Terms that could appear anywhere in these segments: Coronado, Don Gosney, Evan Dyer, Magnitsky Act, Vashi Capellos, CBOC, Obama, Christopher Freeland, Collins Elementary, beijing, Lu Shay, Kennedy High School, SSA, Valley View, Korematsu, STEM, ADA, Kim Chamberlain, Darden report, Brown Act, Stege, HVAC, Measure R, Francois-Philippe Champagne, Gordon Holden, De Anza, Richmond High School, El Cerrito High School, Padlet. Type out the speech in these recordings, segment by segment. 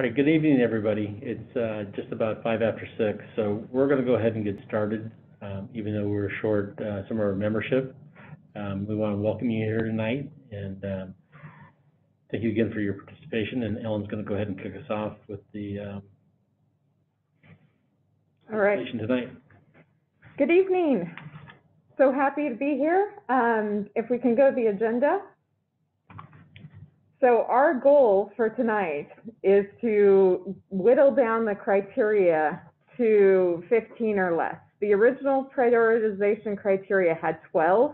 All right, good evening, everybody. It's just about 5 after 6, so we're going to go ahead and get started, even though we're short some of our membership. We want to welcome you here tonight, and thank you again for your participation. And Ellen's going to go ahead and kick us off with the presentation tonight. Good evening. So happy to be here. If we can go to the agenda. So our goal for tonight is to whittle down the criteria to 15 or less. The original prioritization criteria had 12.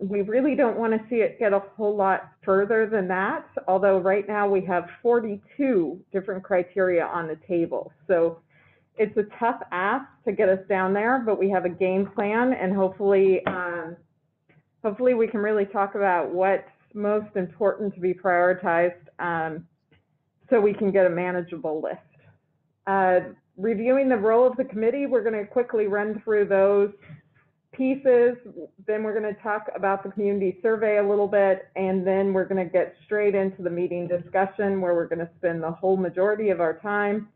We really don't want to see it get a whole lot further than that, although right now we have 42 different criteria on the table. So it's a tough ask to get us down there, but we have a game plan, and hopefully, we can really talk about what's most important to be prioritized, so we can get a manageable list. Reviewing the role of the committee, we're going to quickly run through those pieces. Then we're going to talk about the community survey a little bit, and then we're going to get straight into the meeting discussion, where we're going to spend the whole majority of our time.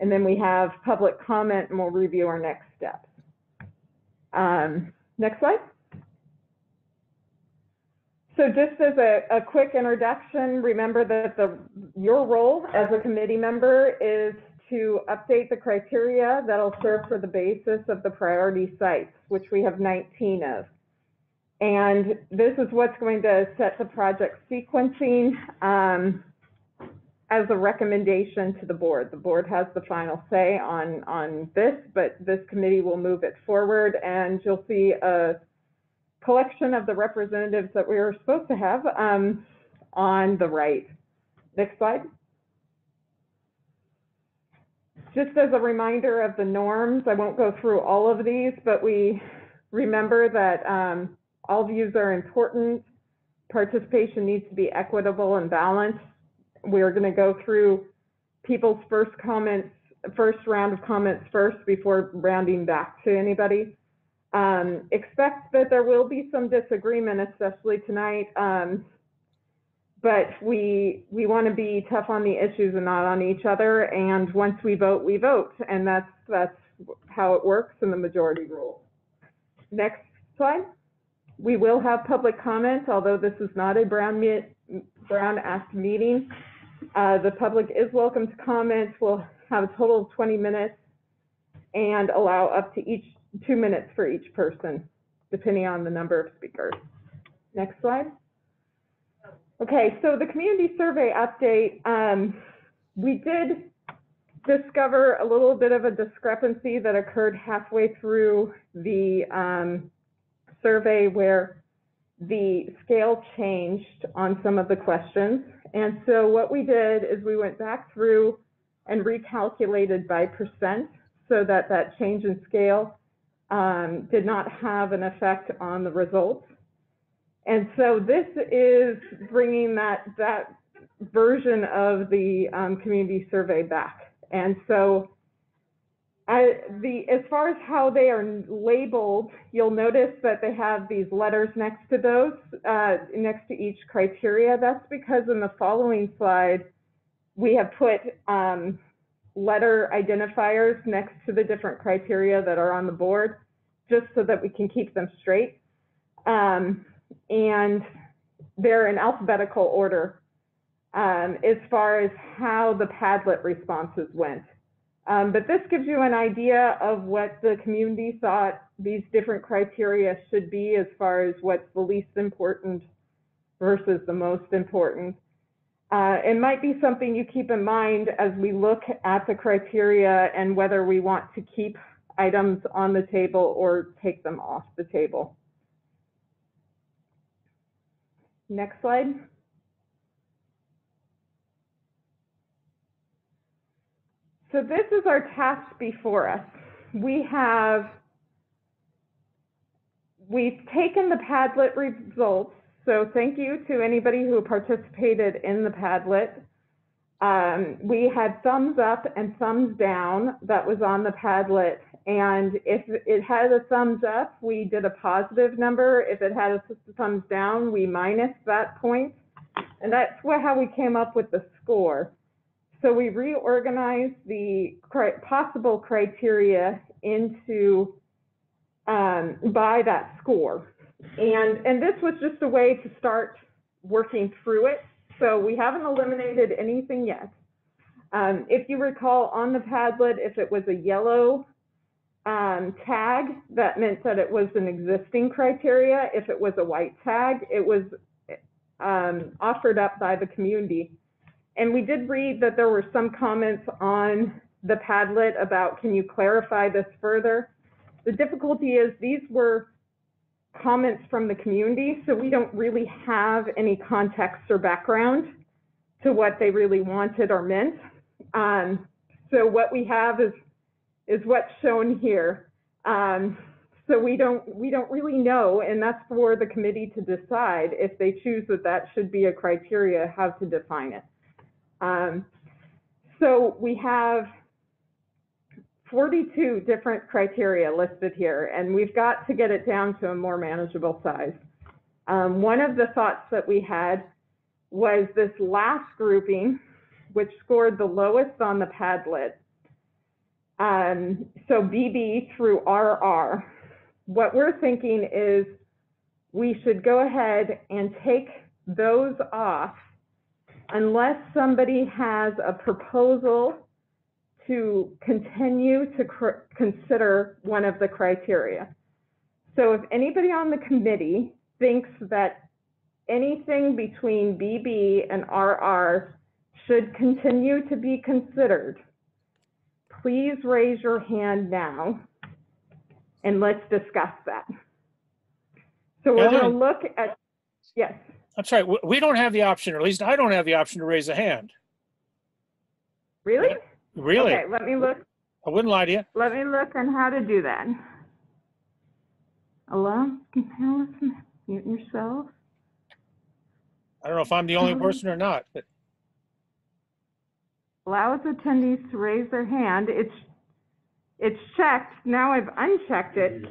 And then we have public comment, and we'll review our next steps. Next slide. So just as a quick introduction, remember that your role as a committee member is to update the criteria that'll serve for the basis of the priority sites, which we have 19 of. And this is what's going to set the project sequencing as a recommendation to the board. The board has the final say on this, but this committee will move it forward, and you'll see a collection of the representatives that we were supposed to have on the right. Next slide. Just as a reminder of the norms, I won't go through all of these, but we remember that all views are important. Participation needs to be equitable and balanced. We are going to go through people's first round of comments first before rounding back to anybody. Expect that there will be some disagreement, especially tonight, but we want to be tough on the issues and not on each other. And once we vote, and that's how it works in the majority rule. Next slide. We will have public comment, although this is not a Brown Act meeting. The public is welcome to comment. We'll have a total of 20 minutes and allow up to 2 minutes for each person, depending on the number of speakers. Next slide. Okay, so the community survey update, we did discover a little bit of a discrepancy that occurred halfway through the survey, where the scale changed on some of the questions. And so what we did is we went back through and recalculated by percent, so that that change in scale did not have an effect on the results. And so this is bringing that version of the community survey back. And so as far as how they are labeled, you'll notice that they have these letters next to those, next to each criteria. That's because in the following slide, we have put letter identifiers next to the different criteria that are on the board, just so that we can keep them straight. And they're in alphabetical order as far as how the Padlet responses went. But this gives you an idea of what the community thought these different criteria should be, as far as what's the least important versus the most important. It might be something you keep in mind as we look at the criteria and whether we want to keep items on the table or take them off the table. Next slide. So this is our task before us. We've taken the Padlet results. So thank you to anybody who participated in the Padlet. We had thumbs up and thumbs down that was on the Padlet. And if it had a thumbs up, we did a positive number. If it had a thumbs down, we minused that point. And that's how we came up with the score. So we reorganized the possible criteria into by that score. And this was just a way to start working through it. So we haven't eliminated anything yet. If you recall on the Padlet, if it was a yellow tag, that meant that it was an existing criteria. If it was a white tag, it was offered up by the community. And we did read that there were some comments on the Padlet about, can you clarify this further? The difficulty is these were comments from the community, so we don't really have any context or background to what they really wanted or meant. So what we have is what's shown here. So we don't really know, and that's for the committee to decide if they choose that that should be a criteria, how to define it. So we have 42 different criteria listed here, and we've got to get it down to a more manageable size. One of the thoughts that we had was this last grouping, which scored the lowest on the Padlet. So BB through RR. What we're thinking is we should go ahead and take those off unless somebody has a proposal to continue to consider one of the criteria. So if anybody on the committee thinks that anything between BB and RR should continue to be considered, please raise your hand now and let's discuss that. So we're going to look at, yes. I'm sorry, we don't have the option, or at least I don't have the option to raise a hand. Really? Really? Okay, let me look. I wouldn't lie to you. Let me look on how to do that. Allow, mute yourself. I don't know if I'm the only person or not, but. Allows attendees to raise their hand. It's checked. Now I've unchecked it.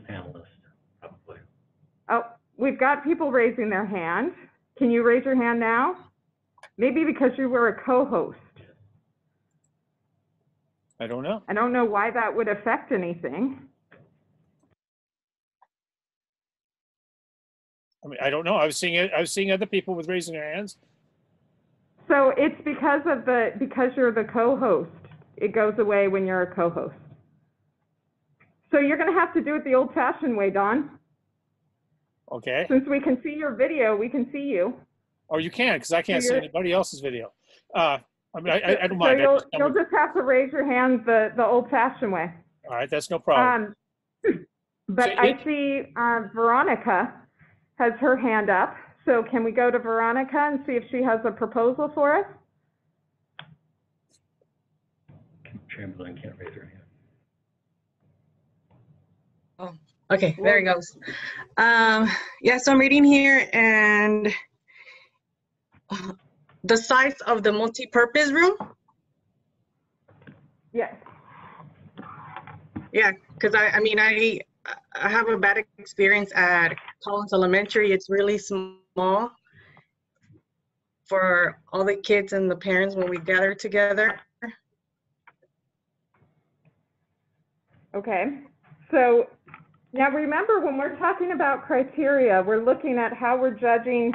Oh, we've got people raising their hand. Can you raise your hand now? Maybe because you were a co-host. I don't know. I don't know why that would affect anything. I mean, I don't know. I was seeing other people with raising their hands. So it's because you're the co-host. It goes away when you're a co-host. So you're going to have to do it the old-fashioned way, Don. Okay. Since we can see your video, we can see you. Oh, you can, because I can't see anybody else's video. I mean, I don't mind. So you'll just have to raise your hand the old-fashioned way. All right, that's no problem. But so I see Veronica has her hand up. So can we go to Veronica and see if she has a proposal for us? Chamberlain can't raise her hand. Oh, okay, there it goes. Yeah, so I'm reading here, and the size of the multi-purpose room? Yes. Yeah, because I mean, I have a bad experience at Collins Elementary. It's really small for all the kids and the parents when we gather together. Okay, so now remember, when we're talking about criteria, we're looking at how we're judging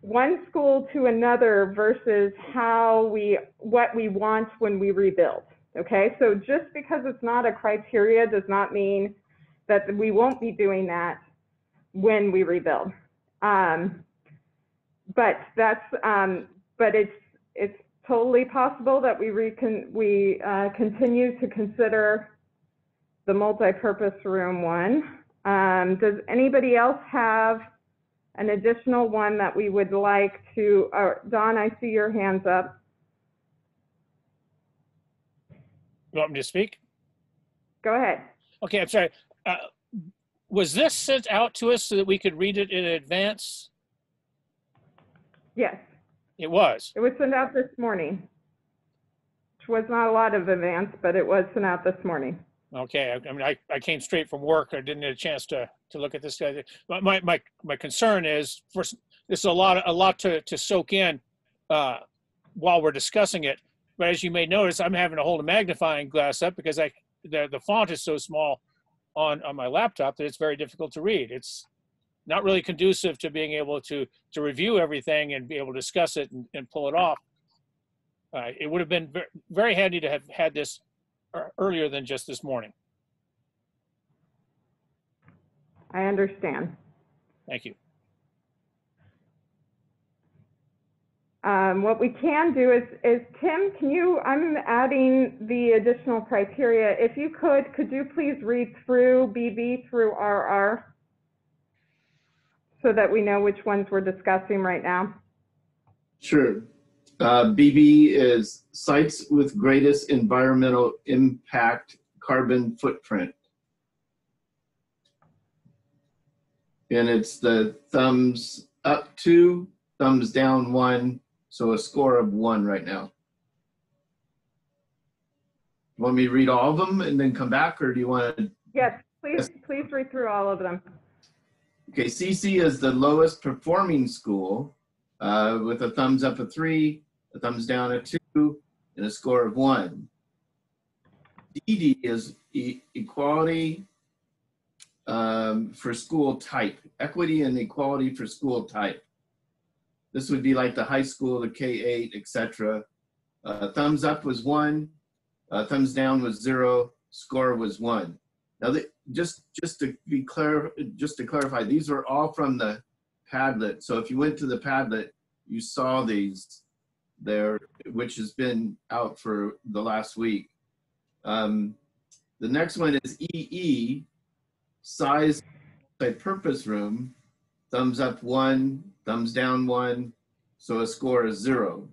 one school to another versus how what we want when we rebuild. Okay, so just because it's not a criteria does not mean that we won't be doing that when we rebuild. But that's but it's totally possible that we continue to consider the multipurpose room one. Does anybody else have an additional one that we would like to, Don, I see your hands up. You want me to speak? Go ahead. Okay, I'm sorry. Was this sent out to us so that we could read it in advance? Yes. It was? It was sent out this morning, which was not a lot of advance, but it was sent out this morning. Okay, I mean, I came straight from work. I didn't get a chance to look at this. My concern is, first, this is a lot to soak in while we're discussing it. But as you may notice, I'm having to hold a magnifying glass up because the font is so small on my laptop that it's very difficult to read. It's not really conducive to being able to review everything and be able to discuss it and pull it off. It would have been very handy to have had this earlier than just this morning. I understand. Thank you. What we can do is Tim, can you, I'm adding the additional criteria. If you could you please read through BB through RR so that we know which ones we're discussing right now? Sure. BB is sites with greatest environmental impact carbon footprint. And it's the thumbs up 2, thumbs down 1. So a score of 1 right now. Want me to read all of them and then come back, or do you want to? Yes, please read through all of them. Okay, CC is the lowest performing school with a thumbs up of 3, a thumbs down of 2, and a score of 1. DD is equality for school type, equity and equality for school type. This would be like the high school, the K-8, etc. Thumbs up was 1, thumbs down was 0, score was 1. Now, just to clarify, these are all from the Padlet. So if you went to the Padlet, you saw these there, which has been out for the last week. The next one is EE, size by purpose room. Thumbs up 1, thumbs down 1, so a score is 0.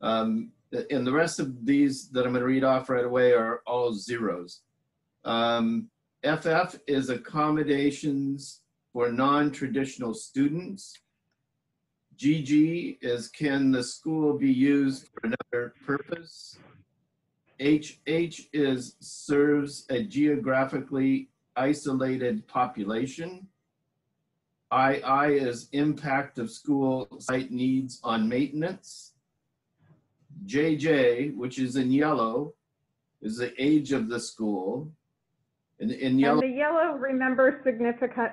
And the rest of these that I'm going to read off right away are all 0s. FF is accommodations for non-traditional students. GG is can the school be used for another purpose. HH is serves a geographically isolated population. II is impact of school site needs on maintenance. JJ, which is in yellow, is the age of the school. In yellow, and the yellow, remember, significant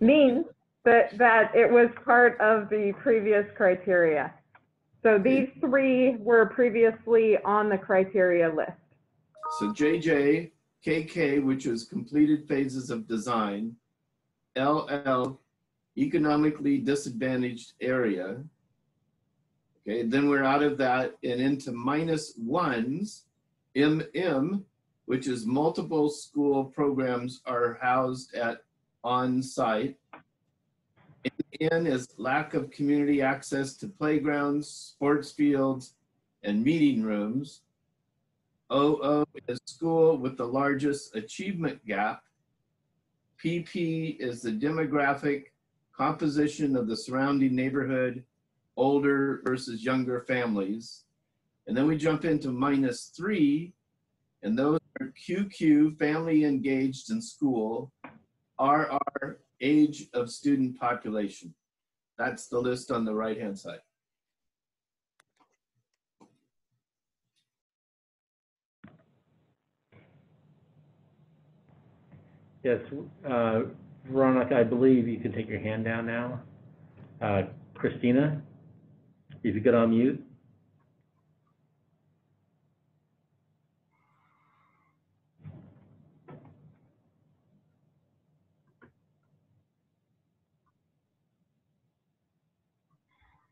means that it was part of the previous criteria. So these 3 were previously on the criteria list. So JJ, KK, which is completed phases of design, LL, economically disadvantaged area. Okay, then we're out of that and into -1s, MM, which is multiple school programs are housed at on-site. NN is lack of community access to playgrounds, sports fields, and meeting rooms. OO is school with the largest achievement gap. PP is the demographic composition of the surrounding neighborhood, older versus younger families. And then we jump into -3, and those are QQ, family engaged in school, RR, age of student population. That's the list on the right-hand side. Yes, Veronica, I believe you can take your hand down now. Christina, if you could unmute.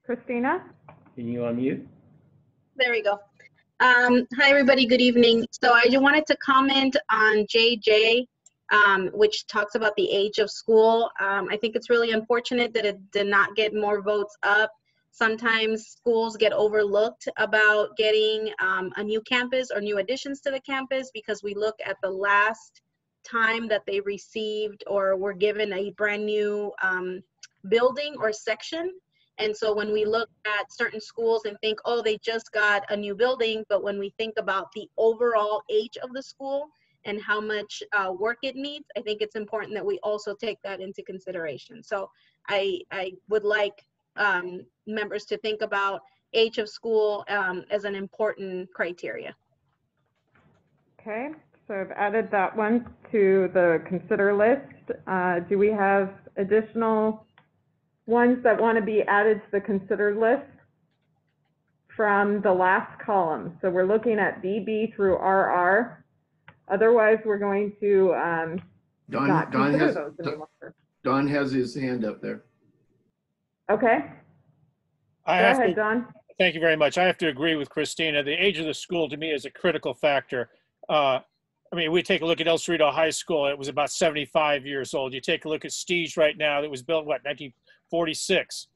Christina, can you unmute? There we go. Hi, everybody. Good evening. So I just wanted to comment on JJ. Which talks about the age of school. I think it's really unfortunate that it did not get more votes up. Sometimes schools get overlooked about getting a new campus or new additions to the campus because we look at the last time that they received or were given a brand new building or section. And so when we look at certain schools and think, oh, they just got a new building, but when we think about the overall age of the school, and how much work it needs, I think it's important that we also take that into consideration. So I would like members to think about age of school as an important criteria. Okay, so I've added that one to the consider list. Do we have additional ones that want to be added to the consider list from the last column? So we're looking at BB through RR. Otherwise, we're going to not consider those any longer. Don has his hand up there. Okay. Go ahead, Don. Thank you very much. I have to agree with Christina. The age of the school to me is a critical factor. I mean, we take a look at El Cerrito High School. It was about 75 years old. You take a look at Stege right now that was built, what, 1946.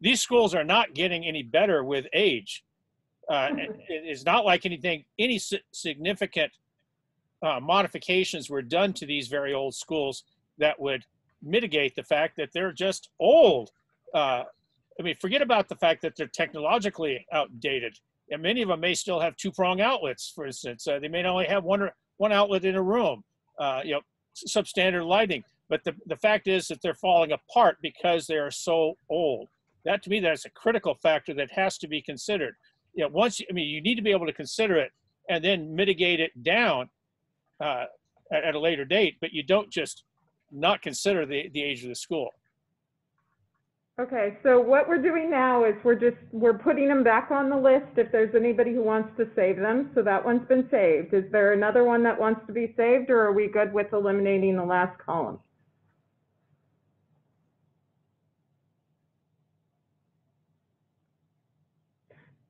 These schools are not getting any better with age. It's not like anything, any significant modifications were done to these very old schools that would mitigate the fact that they're just old. I mean, forget about the fact that they're technologically outdated. And many of them may still have two-prong outlets, for instance. They may only have one outlet in a room, you know, substandard lighting. But the fact is that they're falling apart because they are so old. That, to me, that's a critical factor that has to be considered. You know, I mean, you need to be able to consider it and then mitigate it down at a later date, but you don't just not consider the age of the school. Okay, so what we're doing now is we're putting them back on the list if there's anybody who wants to save them. So that one's been saved. Is there another one that wants to be saved, or are we good with eliminating the last column?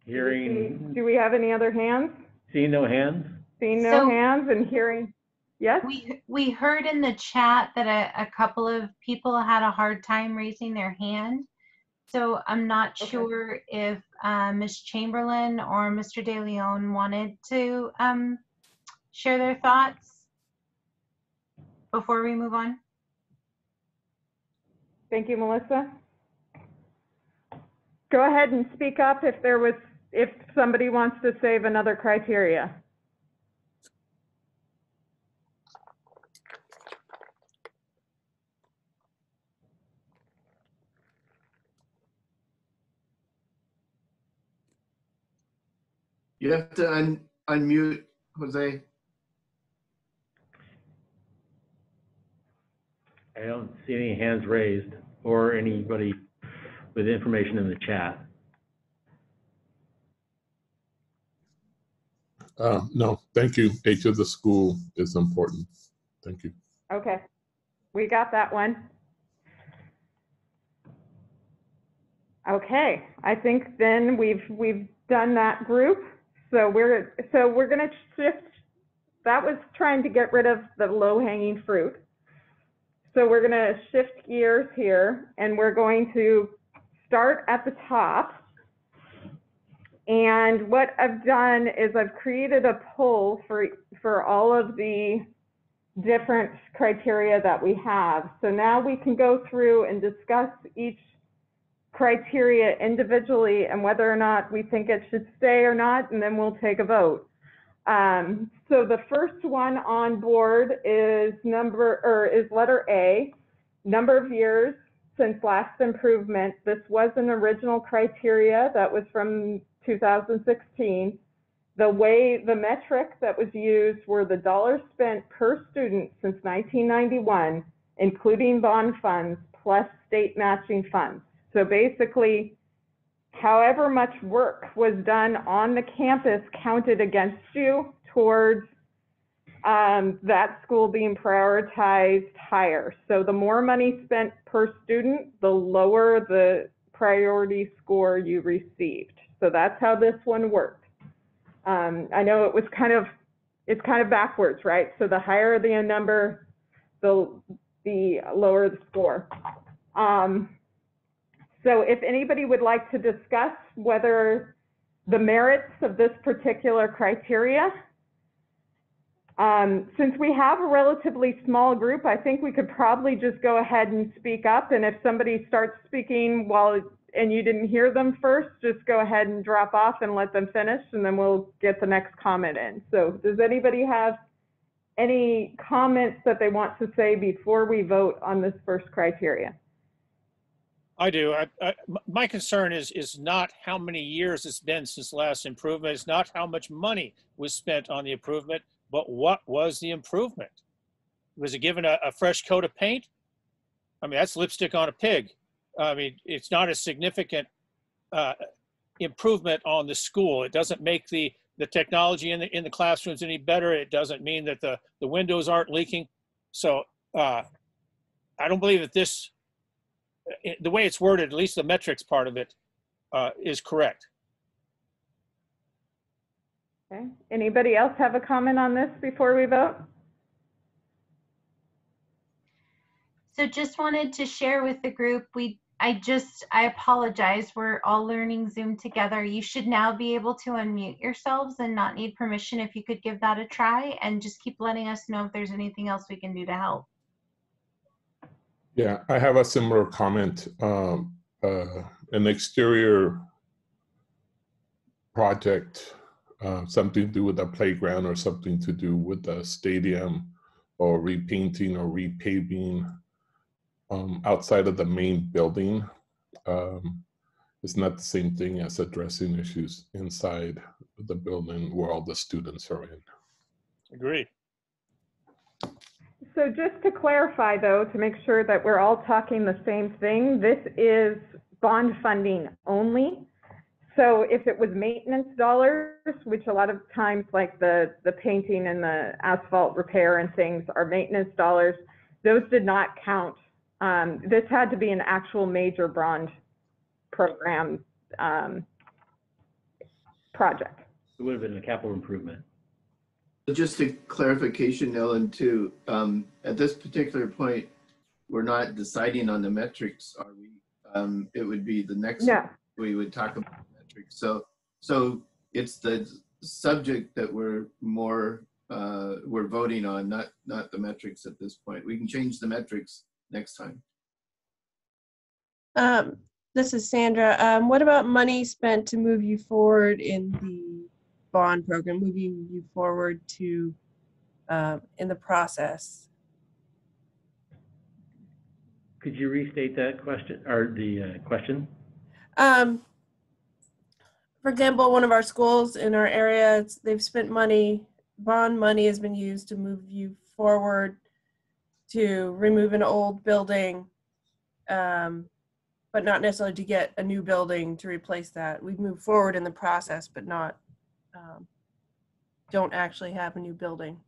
Hearing. Do we have any other hands? Seeing no hands. Seeing no hands and hearing. Yes. We heard in the chat that a couple of people had a hard time raising their hand. So I'm not sure if Ms. Chamberlain or Mr. De Leon wanted to share their thoughts before we move on. Thank you, Melissa. Go ahead and speak up if there was, if somebody wants to save another criteria. You have to unmute, Jose. I don't see any hands raised or anybody with information in the chat. No, thank you. Age of the school is important. Thank you. Okay, we got that one. Okay, I think then we've done that group. So we're going to shift. That was trying to get rid of the low-hanging fruit. So we're going to shift gears here, and we're going to start at the top. And what I've done is I've created a poll for all of the different criteria that we have. So now we can go through and discuss each criteria individually and whether or not we think it should stay or not, and then we'll take a vote. So the first one on board is letter A, number of years since last improvement. This was an original criteria that was from 2016. The metric that was used were the dollars spent per student since 1991, including bond funds plus state matching funds. So basically, however much work was done on the campus counted against you towards that school being prioritized higher. So the more money spent per student, the lower the priority score you received. So that's how this one worked. I know it was kind of backwards, right? So the higher the number, the lower the score. So if anybody would like to discuss whether the merits of this particular criteria, since we have a relatively small group, I think we could probably just go ahead and speak up. And if somebody starts speaking and you didn't hear them first, just go ahead and drop off and let them finish, and then we'll get the next comment in. So does anybody have any comments that they want to say before we vote on this first criteria? I do. My concern is not how many years it's been since the last improvement. It's not how much money was spent on the improvement, but what was the improvement? Was it given a fresh coat of paint? I mean, that's lipstick on a pig. I mean, it's not a significant improvement on the school. It doesn't make the technology in the classrooms any better. It doesn't mean that the windows aren't leaking. So I don't believe that this, the way it's worded, at least the metrics part of it, is correct. Okay. Anybody else have a comment on this before we vote? So just wanted to share with the group, I apologize, we're all learning Zoom together. You should now be able to unmute yourselves and not need permission. If you could give that a try and just keep letting us know if there's anything else we can do to help. Yeah, I have a similar comment. An exterior project, something to do with a playground or something to do with a stadium or repainting or repaving outside of the main building. It's not the same thing as addressing issues inside the building where all the students are in. Agreed. So just to clarify, though, to make sure that we're all talking the same thing, this is bond funding only. So if it was maintenance dollars, which a lot of times, like the painting and the asphalt repair and things are maintenance dollars, those did not count. This had to be an actual major bond program project. It would have been a capital improvement. Just a clarification, Ellen, too. At this particular point, we're not deciding on the metrics, are we? It would be the next one we would talk about the metrics. So it's the subject that we're voting on, not the metrics at this point. We can change the metrics next time. This is Sandra. What about money spent to move you forward in the bond program, moving you forward to in the process? Could you restate that question or the question? For example, one of our schools in our area, they've spent money, bond money has been used to move you forward to remove an old building, but not necessarily to get a new building to replace that. We've moved forward in the process, but not don't actually have a new building.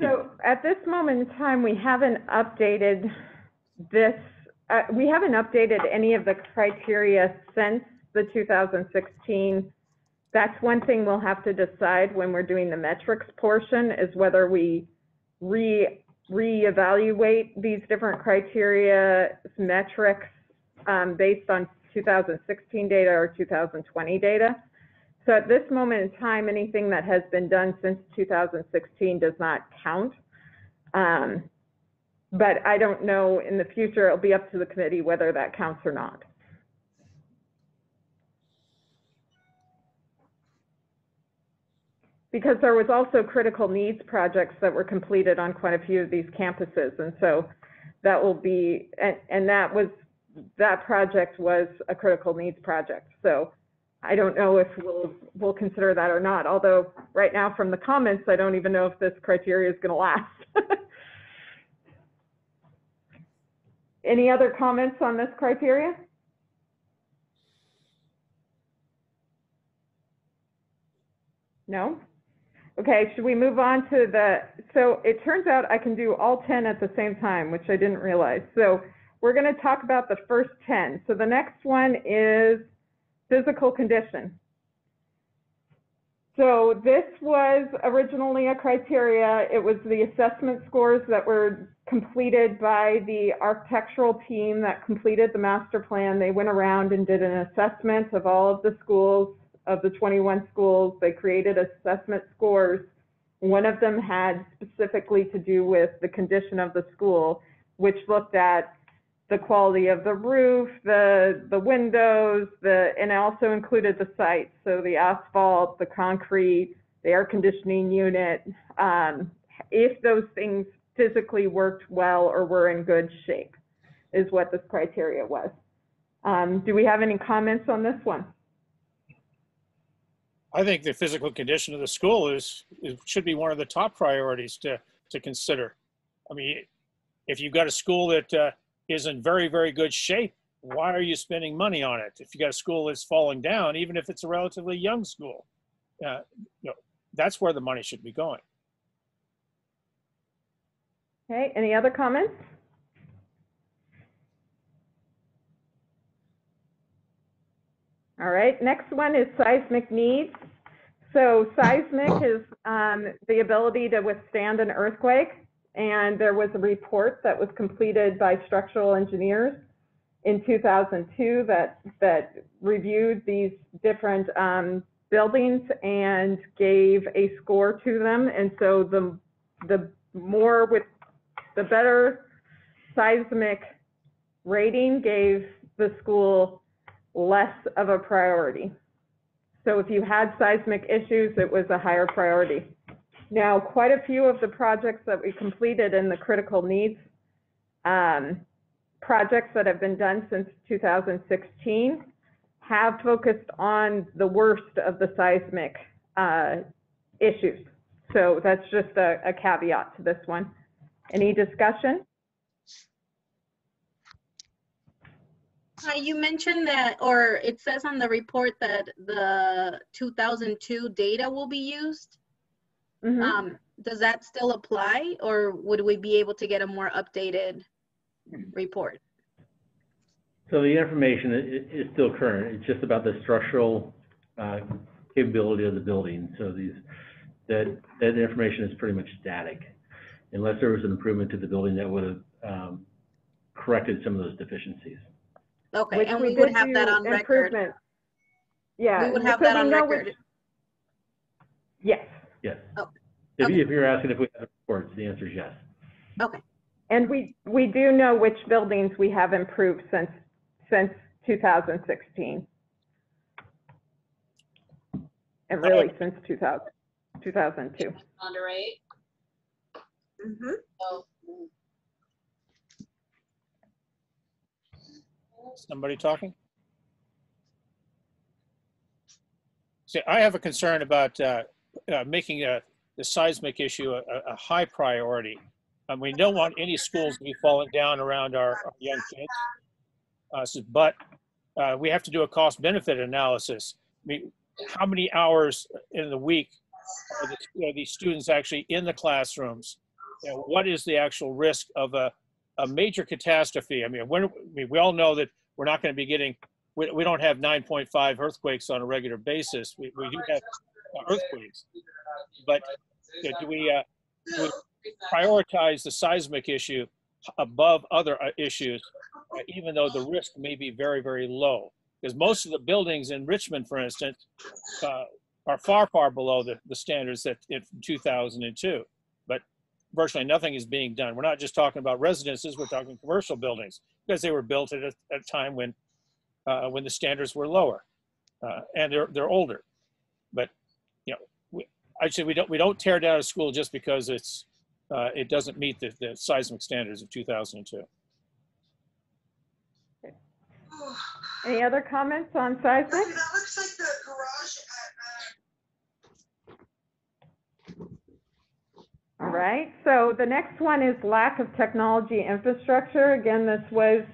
So at this moment in time, we haven't updated this. We haven't updated any of the criteria since the 2016. That's one thing we'll have to decide when we're doing the metrics portion, is whether we reevaluate these different criteria metrics based on 2016 data or 2020 data. So at this moment in time, anything that has been done since 2016 does not count. But I don't know, in the future, it'll be up to the committee whether that counts or not. Because there was also critical needs projects that were completed on quite a few of these campuses. And so that will be, and that project was a critical needs project. So I don't know if we'll consider that or not. Although right now from the comments, I don't even know if this criteria is going to last. Any other comments on this criteria? No? Okay, should we move on to so it turns out I can do all 10 at the same time, which I didn't realize. So we're going to talk about the first 10. So the next one is physical condition. So this was originally a criteria. It was the assessment scores that were completed by the architectural team that completed the master plan. They went around and did an assessment of all of the schools, of the 21 schools. They created assessment scores. One of them had specifically to do with the condition of the school, which looked at the quality of the roof, the windows, and also included the site. So the asphalt, the concrete, the air conditioning unit. If those things physically worked well or were in good shape, is what this criteria was. Do we have any comments on this one? I think the physical condition of the school should be one of the top priorities to consider. I mean, if you've got a school that is in very, very good shape, why are you spending money on it? If you got a school that's falling down, even if it's a relatively young school, you know, that's where the money should be going. Okay, any other comments? All right, next one is seismic needs. So seismic is the ability to withstand an earthquake. And there was a report that was completed by structural engineers in 2002 that reviewed these different buildings and gave a score to them. And so the more with the better seismic rating gave the school less of a priority. So if you had seismic issues, it was a higher priority. Now, quite a few of the projects that we completed in the critical needs projects that have been done since 2016 have focused on the worst of the seismic issues. So that's just a caveat to this one. Any discussion? You mentioned that, or it says on the report that the 2002 data will be used. Mm-hmm. Does that still apply, or would we be able to get a more updated report? So the information is still current. It's just about the structural capability of the building. So that information is pretty much static, unless there was an improvement to the building that would have corrected some of those deficiencies. Okay, and we would have that on record. Yeah, we would have that on record. Yes. Yes. Oh, okay. If you're asking if we have reports, the answer is yes. Okay. And we do know which buildings we have improved since 2016, and really since 2002. Underrate. Mm-hmm. Oh. Somebody talking? See, I have a concern about making the seismic issue a high priority. We don't want any schools to be falling down around our young kids. But we have to do a cost-benefit analysis. I mean, how many hours in the week are these students actually in the classrooms? You know, what is the actual risk of a major catastrophe? I mean, we all know that we're not going to be getting, we don't have 9.5 earthquakes on a regular basis. We do have earthquakes, but you know, do we prioritize the seismic issue above other issues, even though the risk may be very, very low? Because most of the buildings in Richmond, for instance, are far, far below the standards that in 2002. But virtually nothing is being done. We're not just talking about residences, we're talking commercial buildings, because they were built at a time when the standards were lower, and they're older. But you know, we don't tear down a school just because it's it doesn't meet the seismic standards of 2002. Okay. Any other comments on seismic? That looks like the garage at, all right, so the next one is lack of technology infrastructure. Again, this was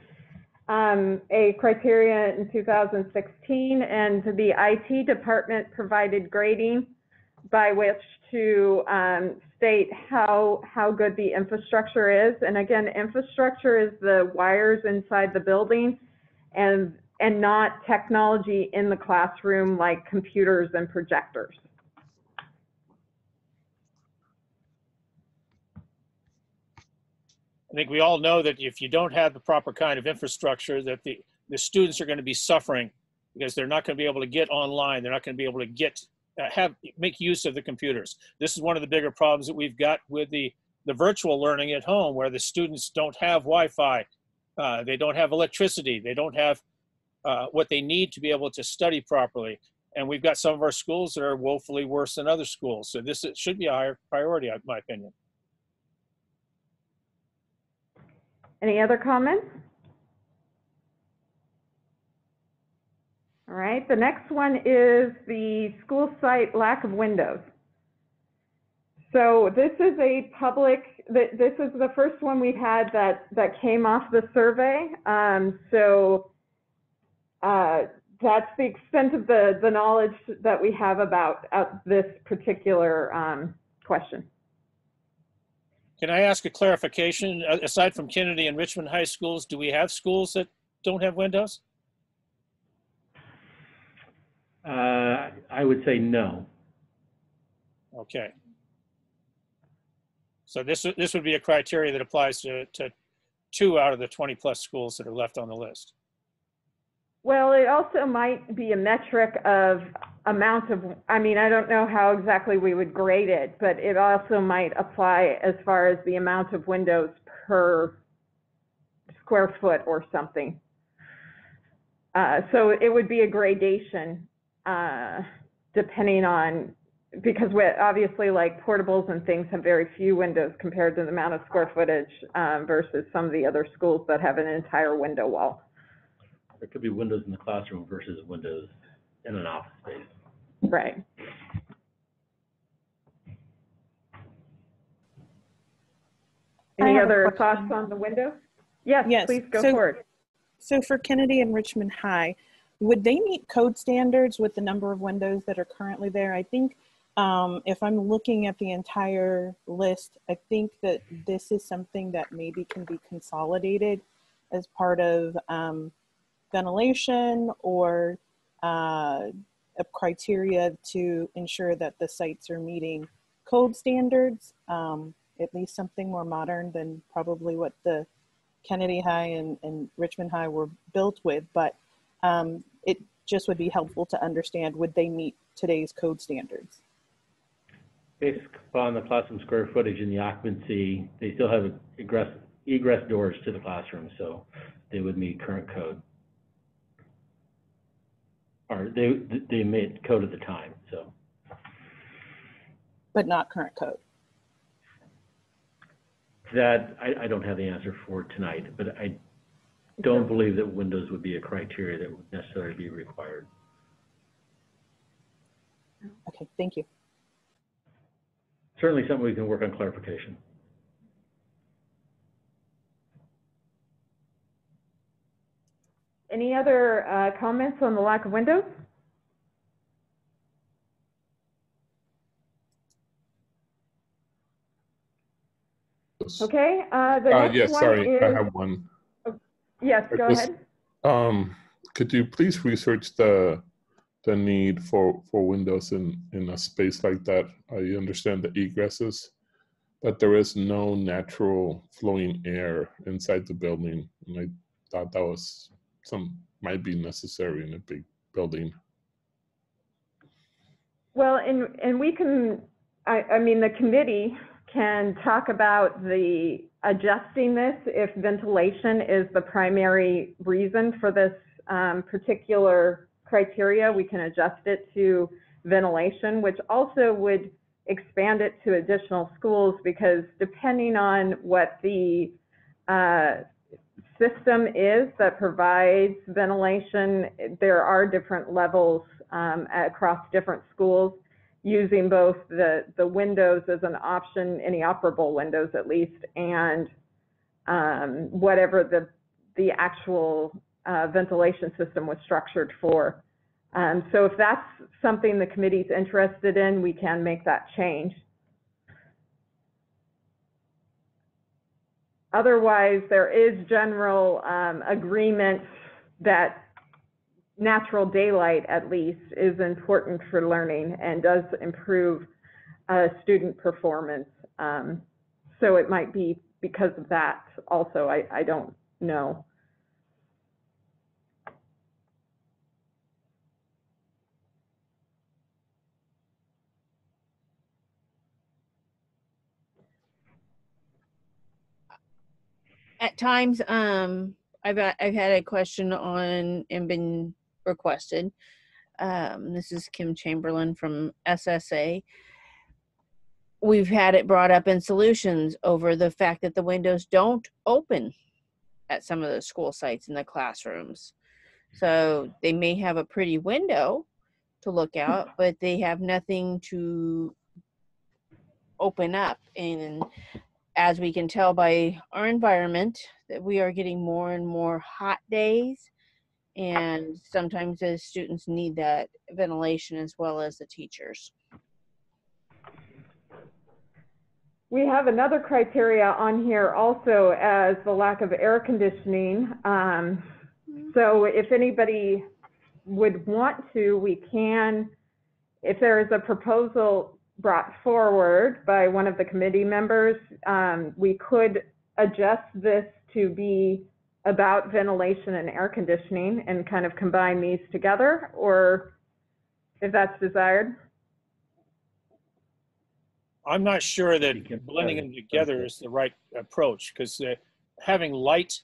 a criteria in 2016, and the IT department provided grading by which to state how good the infrastructure is. And again, infrastructure is the wires inside the building and not technology in the classroom like computers and projectors. I think we all know that if you don't have the proper kind of infrastructure, that the students are going to be suffering, because they're not going to be able to get online. They're not going to be able to make use of the computers. This is one of the bigger problems that we've got with the virtual learning at home, where the students don't have Wi-Fi, they don't have electricity, they don't have what they need to be able to study properly. And we've got some of our schools that are woefully worse than other schools. So this should be a higher priority, in my opinion. Any other comments? All right, the next one is the school site lack of windows. So this is a public, this is the first one we had that came off the survey. That's the extent of the knowledge that we have about this particular question. Can I ask a clarification? Aside from Kennedy and Richmond High Schools, do we have schools that don't have windows? I would say no. Okay. So this would be a criteria that applies to 2 out of the 20+ schools that are left on the list. Well, it also might be a metric of amount of, I mean, I don't know how exactly we would grade it, but it also might apply as far as the amount of windows per square foot or something. So it would be a gradation depending on, because obviously like portables and things have very few windows compared to the amount of square footage versus some of the other schools that have an entire window wall. It could be windows in the classroom versus windows in an office space. Right. Any other thoughts on the window? Yes, please go forward. So for Kennedy and Richmond High, would they meet code standards with the number of windows that are currently there? I think if I'm looking at the entire list, I think that this is something that maybe can be consolidated as part of ventilation or a criteria to ensure that the sites are meeting code standards, at least something more modern than probably what the Kennedy High and Richmond High were built with, but it just would be helpful to understand, would they meet today's code standards? Based upon the classroom square footage and the occupancy, they still have egress doors to the classroom, so they would meet current code. Or they made code at the time, so. But not current code. That I don't have the answer for tonight, but I don't believe that windows would be a criteria that would necessarily be required. Okay, thank you. Certainly something we can work on clarification. Any other comments on the lack of windows? Okay. Yes, sorry, I have one. Yes, go ahead. Could you please research the need for windows in a space like that? I understand the egresses, but there is no natural flowing air inside the building, and I thought that was might be necessary in a big building. Well, and we can, I mean, the committee can talk about the adjusting this if ventilation is the primary reason for this particular criteria. We can adjust it to ventilation, which also would expand it to additional schools, because depending on what the system is that provides ventilation, there are different levels across different schools, using both the windows as an option, any operable windows at least, and whatever the actual ventilation system was structured for. So if that's something the committee's interested in, we can make that change. Otherwise, there is general agreement that natural daylight, at least, is important for learning and does improve student performance. So it might be because of that also, I don't know. At times, I've had a question on and been requested. This is Kim Chamberlain from SSA. We've had it brought up in solutions over the fact that the windows don't open at some of the school sites in the classrooms. So they may have a pretty window to look out, but they have nothing to open up. And as we can tell by our environment, that we are getting more and more hot days. And sometimes the students need that ventilation as well as the teachers. We have another criteria on here also as the lack of air conditioning. So if anybody would want to, we can, if there is a proposal brought forward by one of the committee members, we could adjust this to be about ventilation and air conditioning and kind of combine these together, or if that's desired. I'm not sure that blending them together is the right approach, because having light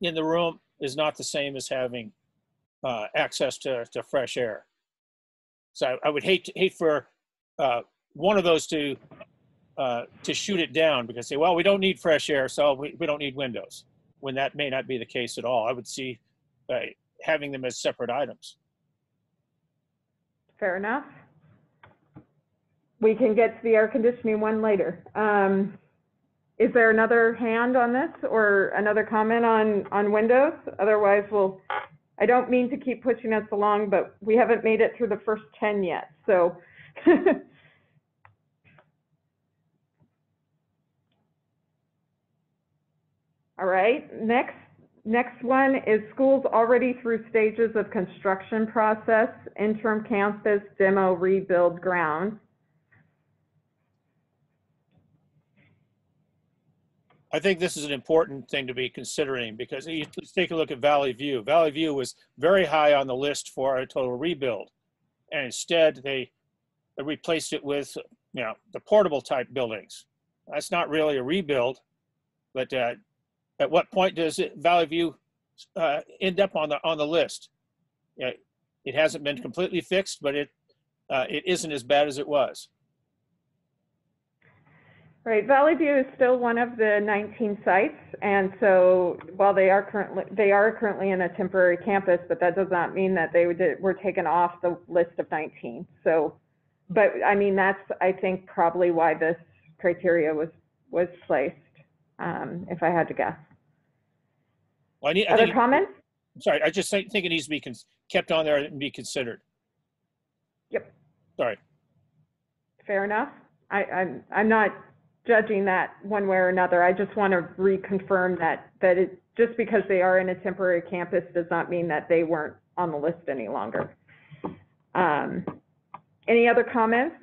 in the room is not the same as having access to fresh air. So I would hate for one of those to shoot it down because they say, well, we don't need fresh air, so we don't need windows, when that may not be the case at all. I would see having them as separate items. Fair enough. We can get to the air conditioning one later. Is there another hand on this or another comment on windows? Otherwise, we'll, I don't mean to keep pushing us along, but we haven't made it through the first 10 yet. So all right, next one is schools already through stages of construction process, interim campus, demo, rebuild ground. I think this is an important thing to be considering because let's take a look at Valley View. Valley View was very high on the list for a total rebuild. And instead they replaced it with, you know, the portable type buildings. That's not really a rebuild, but at what point does Valley View end up on the list? It hasn't been completely fixed, but it isn't as bad as it was. Right, Valley View is still one of the 19 sites, and so while they are currently in a temporary campus, but that does not mean that they were taken off the list of 19. So, but I mean that's I think probably why this criteria was placed, if I had to guess. Well, other comments? I'm sorry, I just think it needs to be kept on there and be considered. Yep. Sorry. Fair enough. I'm not judging that one way or another. I just want to reconfirm that it, just because they are in a temporary campus does not mean that they weren't on the list any longer. Any other comments?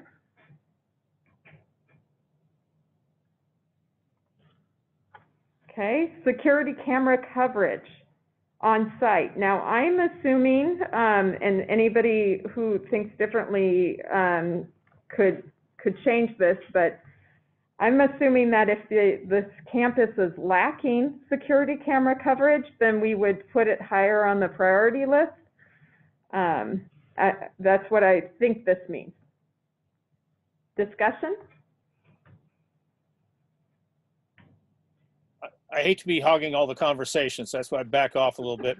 Okay, security camera coverage on site. Now I'm assuming, and anybody who thinks differently could change this, but I'm assuming that if this campus is lacking security camera coverage, then we would put it higher on the priority list. That's what I think this means. Discussion? I hate to be hogging all the conversations, that's why I back off a little bit,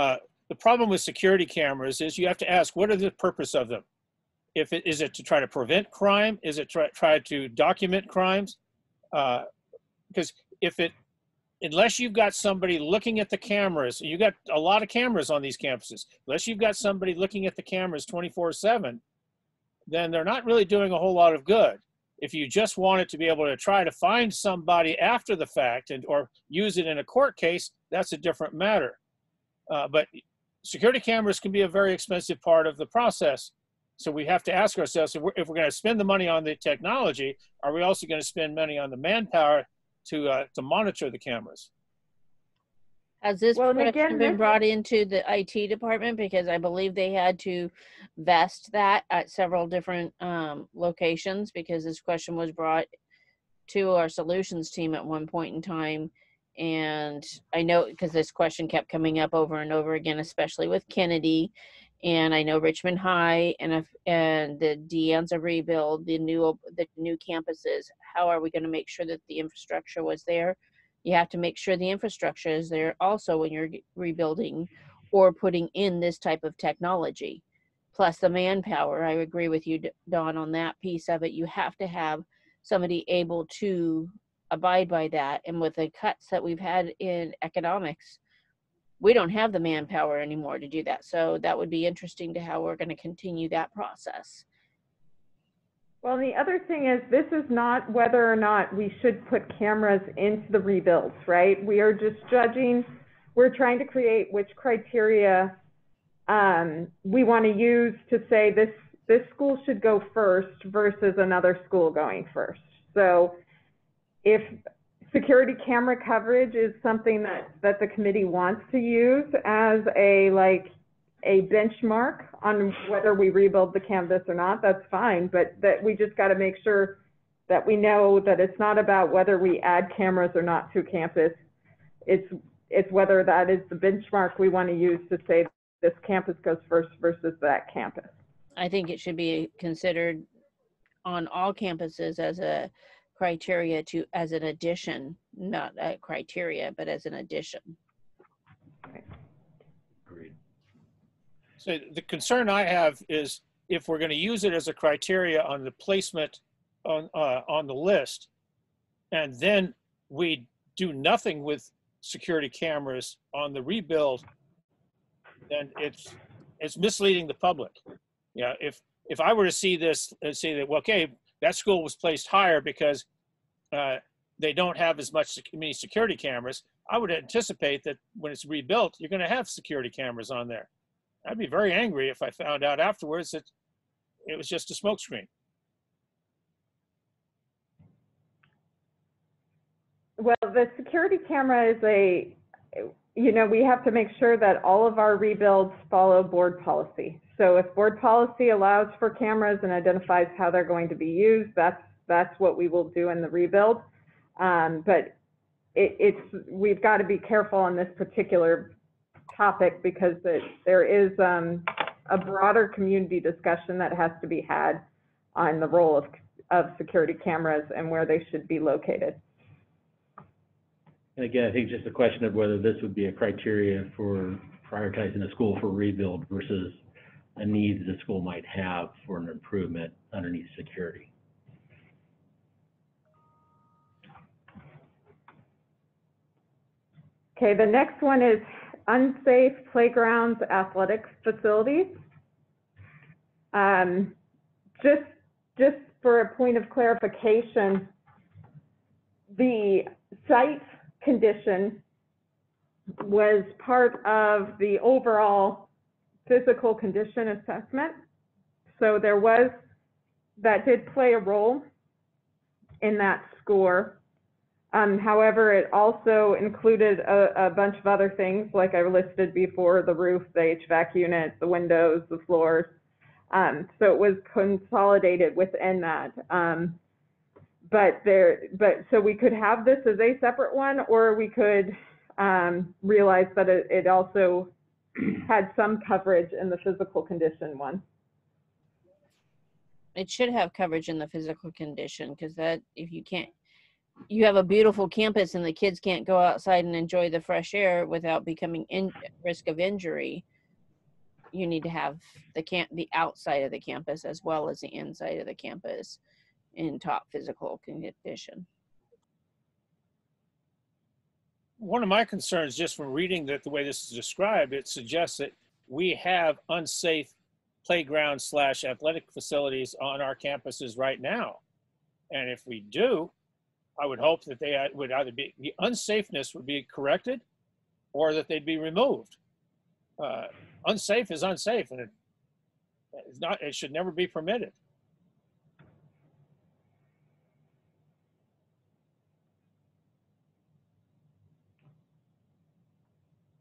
but the problem with security cameras is you have to ask, what is the purpose of them? Is it to try to prevent crime? Is it try to document crimes? Because unless you've got somebody looking at the cameras, you've got a lot of cameras on these campuses, unless you've got somebody looking at the cameras 24/7, then they're not really doing a whole lot of good. If you just want it to be able to try to find somebody after the fact or use it in a court case, that's a different matter. But security cameras can be a very expensive part of the process. So we have to ask ourselves, if we're going to spend the money on the technology, are we also going to spend money on the manpower to monitor the cameras? Has this been brought into the IT department? Because I believe they had to vest that at several different locations, because this question was brought to our solutions team at one point in time. And I know because this question kept coming up over and over again, especially with Kennedy. And I know Richmond High and the De Anza rebuild, the new campuses. How are we going to make sure that the infrastructure was there You have to make sure the infrastructure is there also when you're rebuilding or putting in this type of technology. Plus the manpower, I agree with you, Don, on that piece of it. You have to have somebody able to abide by that. And with the cuts that we've had in economics, we don't have the manpower anymore to do that. So that would be interesting to how we're going to continue that process. Well, the other thing is, this is not whether or not we should put cameras into the rebuilds, right? We are just judging, we're trying to create which criteria we want to use to say this school should go first versus another school going first. So if security camera coverage is something that the committee wants to use as a benchmark on whether we rebuild the campus or not, that's fine, but that we just got to make sure that we know that it's not about whether we add cameras or not to campus. It's whether that is the benchmark we want to use to say this campus goes first versus that campus. I think it should be considered on all campuses as a criteria to, as an addition, not a criteria, but as an addition. Agreed. So the concern I have is if we're going to use it as a criteria on the placement on the list, and then we do nothing with security cameras on the rebuild, then it's misleading the public. Yeah, if I were to see this and say that, well, okay, that school was placed higher because they don't have as many security cameras, I would anticipate that when it's rebuilt, you're going to have security cameras on there. I'd be very angry if I found out afterwards that it was just a smokescreen. Well, the security camera is a, you know, we have to make sure that all of our rebuilds follow board policy. So if board policy allows for cameras and identifies how they're going to be used, that's what we will do in the rebuild. But we've got to be careful on this particular topic because there is a broader community discussion that has to be had on the role of security cameras and where they should be located. And again, I think just a question of whether this would be a criteria for prioritizing a school for rebuild versus a need the school might have for an improvement underneath security. Okay, the next one is unsafe playgrounds, athletic facilities. Just for a point of clarification, the site condition was part of the overall physical condition assessment. So there was, that did play a role in that score. However, it also included a bunch of other things like I listed before, the roof, the HVAC unit, the windows, the floors. So it was consolidated within that. So we could have this as a separate one, or we could realize that it also had some coverage in the physical condition one. It should have coverage in the physical condition, because that, if you can't, you have a beautiful campus and the kids can't go outside and enjoy the fresh air without becoming at risk of injury, you need to have the outside of the campus as well as the inside of the campus in top physical condition. One of my concerns, just from reading that the way this is described, it suggests that we have unsafe playground / athletic facilities on our campuses right now. And if we do, I would hope that they would either be, the unsafeness would be corrected or that they'd be removed. Unsafe is unsafe, and it should never be permitted.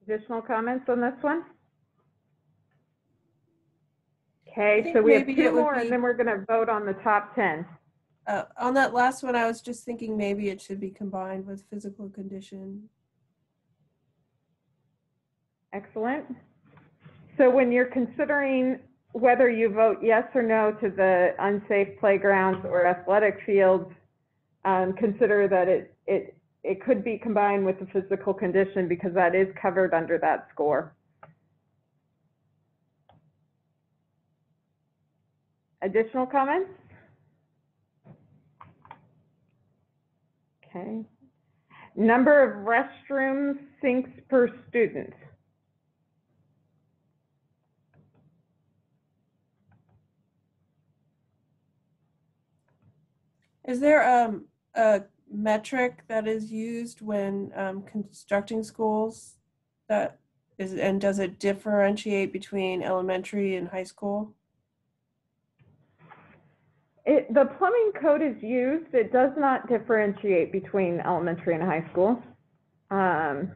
Additional comments on this one? Okay, so we have two more and then we're going to vote on the top 10. On that last one, I was just thinking maybe it should be combined with physical condition. Excellent. So when you're considering whether you vote yes or no to the unsafe playgrounds or athletic fields, consider that it it could be combined with the physical condition because that is covered under that score. Additional comments? Okay. Number of restroom sinks per student. Is there a metric that is used when constructing schools that is, and does it differentiate between elementary and high school? The plumbing code is used. It does not differentiate between elementary and high school. But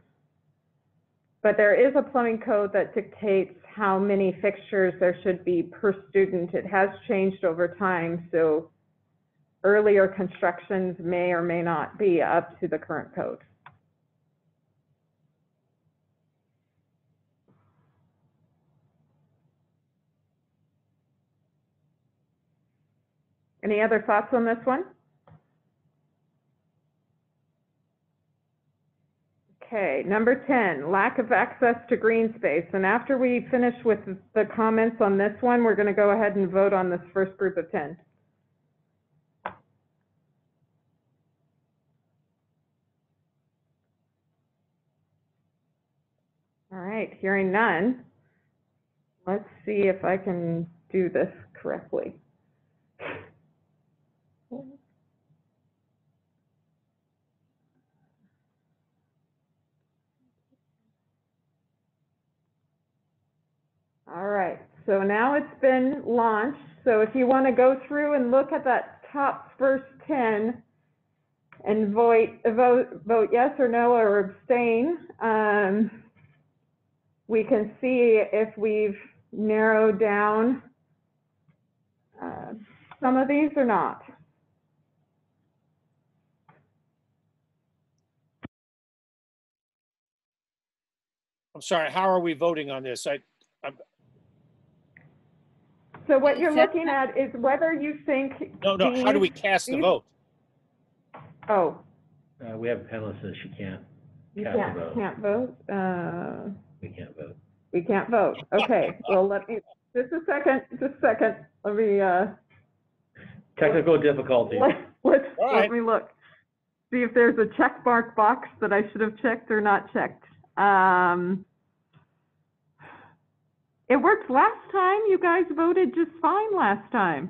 there is a plumbing code that dictates how many fixtures there should be per student. It has changed over time, so earlier constructions may or may not be up to the current code. Any other thoughts on this one? Okay, number 10, lack of access to green space. And after we finish with the comments on this one, we're going to go ahead and vote on this first group of 10. All right, hearing none, let's see if I can do this correctly. All right, so now it's been launched. So if you want to go through and look at that top first 10 and vote yes or no or abstain, we can see if we've narrowed down some of these or not. I'm sorry, how are we voting on this? So what you're looking at is whether you think... No, how do we cast the vote? Oh. We have a panelist that says she can't cast the vote. Can't vote. We can't vote. We can't vote. Okay. Well, let me just a second. Let me technical difficulty. Let me look. See if there's a check mark box that I should have checked or not checked. It worked last time. You guys voted just fine last time.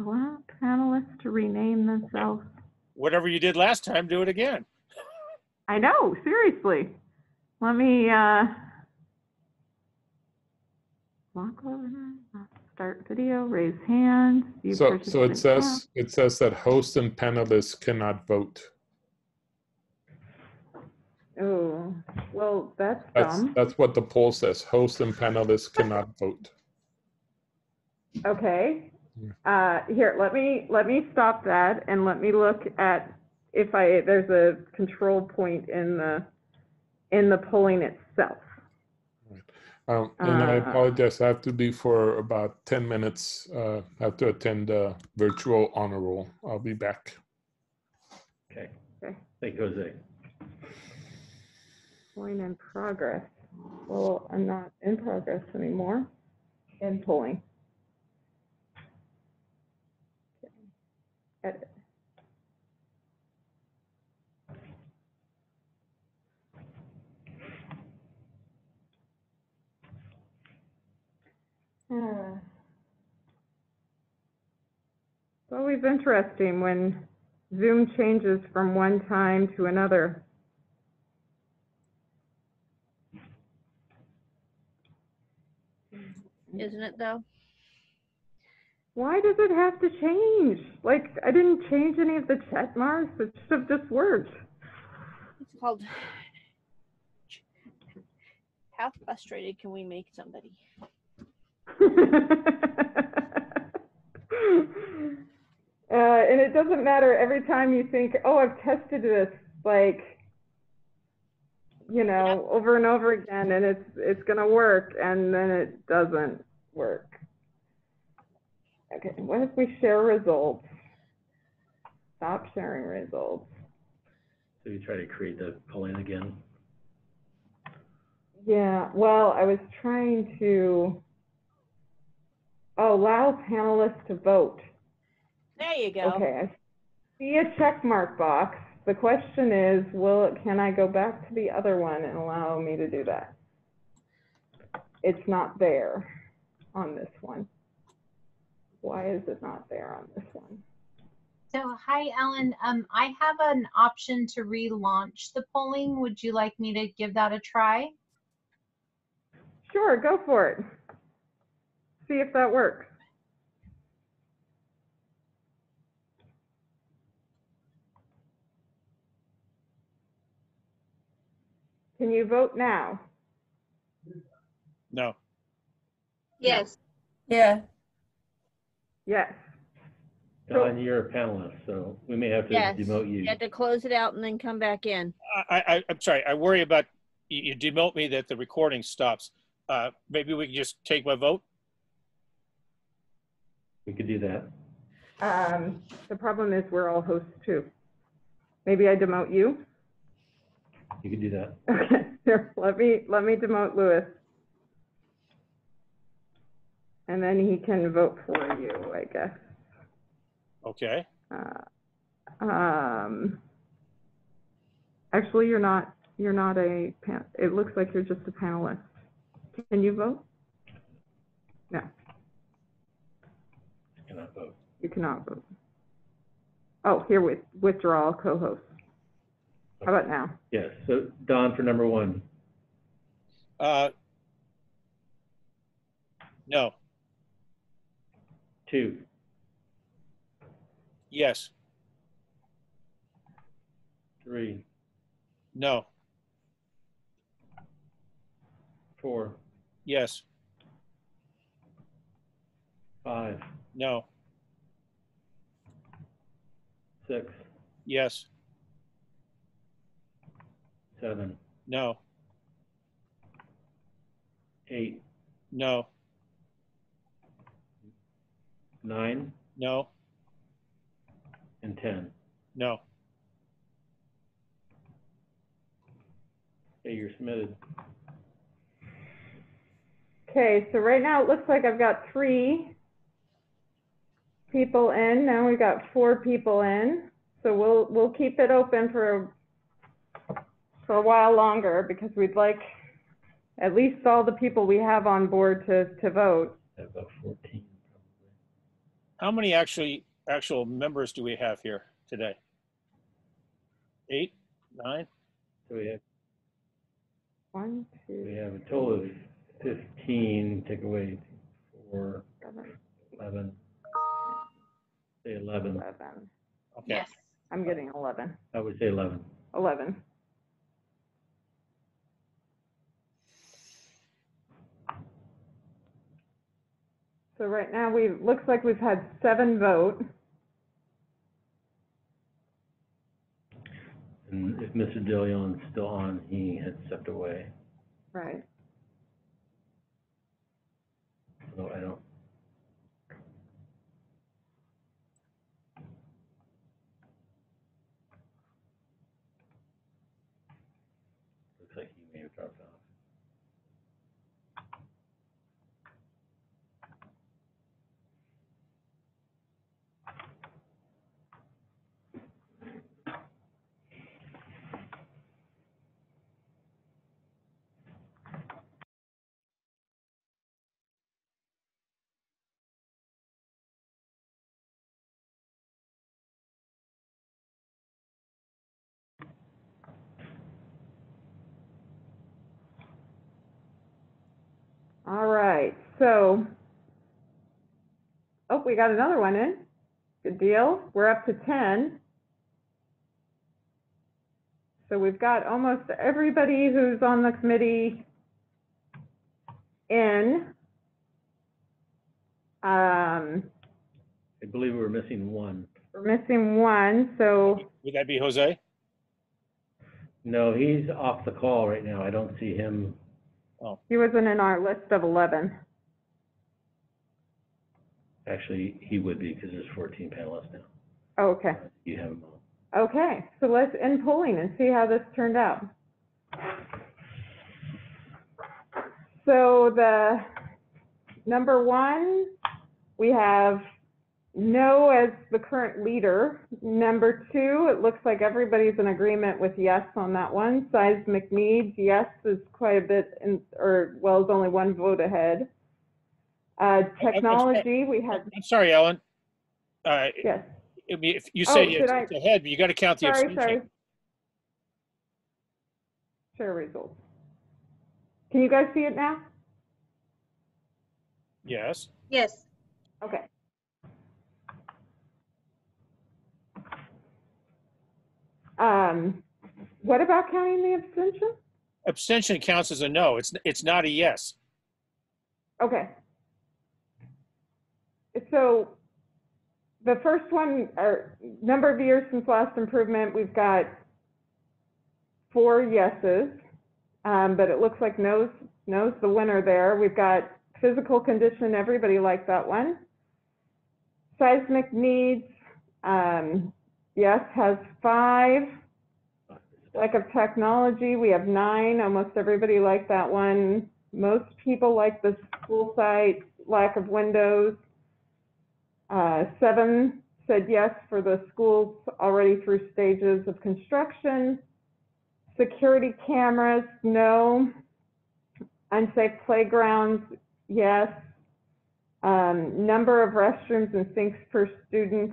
Allow panelists to rename themselves. Whatever you did last time, do it again. I know, seriously. Let me walk over, start video, raise hands. So it says that hosts and panelists cannot vote. Oh, well, that's dumb. That's what the poll says. Hosts and panelists cannot vote. Okay. Here, let me stop that and let me look at if there's a control point in the polling itself. Right. And I apologize. I have to leave for about 10 minutes. I have to attend a virtual honor roll. I'll be back. Okay. Okay. Thank you, Jose. Polling in progress. Well, I'm not in progress anymore. In polling. Okay. Edit. It's always interesting when Zoom changes from one time to another. Isn't it though? Why does it have to change? Like, I didn't change any of the check marks. It should have just worked. It's called how frustrated can we make somebody? And it doesn't matter every time you think, oh, I've tested this, like, you know, over and over again, and it's gonna work, and then it doesn't work. Okay, what if we share results? Stop sharing results. So you try to create the polling again. Yeah, well, I was trying to allow panelists to vote. There you go. Okay, I see a check mark box. The question is, can I go back to the other one and allow me to do that? It's not there on this one. Why is it not there on this one? So, hi, Ellen. I have an option to relaunch the polling. Would you like me to give that a try? Sure, go for it. See if that works. Can you vote now? No. Yes. Yeah. Yes. Don, you're a panelist, so we may have to demote you. You had to close it out and then come back in. I'm sorry, I worry about you demote me that the recording stops. Maybe we can just take my vote? We could do that. The problem is we're all hosts too. Maybe I demote you? You could do that. Okay, here, let me demote Lewis. And then he can vote for you, I guess. Okay. Actually, you're not a pan. It looks like you're just a panelist. Can you vote? No. You cannot vote. You cannot vote. Oh, here with withdrawal co-host. Okay. How about now? Yes. So Don for number one. No. Two. Yes. Three. No. Four. Yes. Five. No. Six. Yes. Seven. No. Eight. No. Nine. No. And 10. No. Okay, you're submitted. Okay, so right now it looks like I've got 3 people in. Now we've got 4 people in. So we'll keep it open for a while longer because we'd like at least all the people we have on board to vote. About 14 probably. How many actual members do we have here today? 8, 9? So we have 1, 2. We have a total of 15. Take away 4, 11. Say 11. 11. Okay. Yes. I'm getting 11. I would say 11. 11. So right now looks like we've had 7 votes. And if Mr. DeLeon's still on, he had stepped away. Right. So I don't. Looks like he may have dropped off. All right, so, oh, we got another one in. Good deal. We're up to 10. So we've got almost everybody who's on the committee in. I believe we're missing 1. We're missing 1, so. Would that be Jose? No, he's off the call right now. I don't see him. Oh. He wasn't in our list of 11. Actually, he would be because there's 14 panelists now. Oh, okay. You have them all. Okay, so let's end polling and see how this turned out. So the number one, we have no as the current leader. Number two, it looks like everybody's in agreement with yes on that one. Size McNeed, yes is quite a bit, in, or well, it's only one vote ahead. Technology, we have. I'm sorry, Ellen. Yes. If you say it's ahead, but you got to count the abstention. Sorry. Share results. Can you guys see it now? Yes. Yes. Okay. What about counting the abstention? Abstention counts as a no. It's not a yes. Okay. So the first one, our number of years since last improvement, we've got 4 yeses, but it looks like no's the winner there. We've got physical condition, everybody liked that one. Seismic needs, yes, has 5. Lack of technology, we have 9. Almost everybody liked that one. Most people like the school site, lack of windows. 7 said yes for the schools already through stages of construction. Security cameras, no. Unsafe playgrounds, yes. Number of restrooms and sinks per student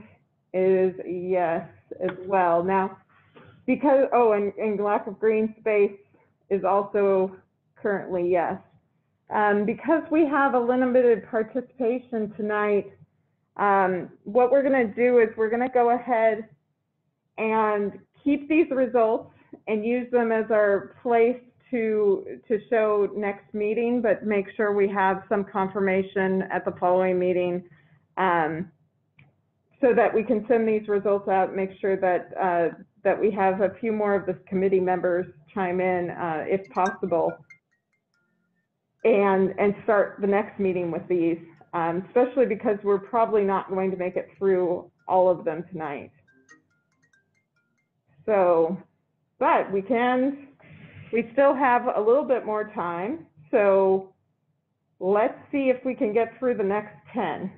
is yes as well. Now, because, oh, and lack of green space is also currently yes. Because we have a limited participation tonight, what we're going to do is we're going to go ahead and keep these results and use them as our place to show next meeting, but make sure we have some confirmation at the following meeting so that we can send these results out, make sure that that we have a few more of the committee members chime in if possible, and start the next meeting with these. Especially because we're probably not going to make it through all of them tonight. So, but we still have a little bit more time. So let's see if we can get through the next 10.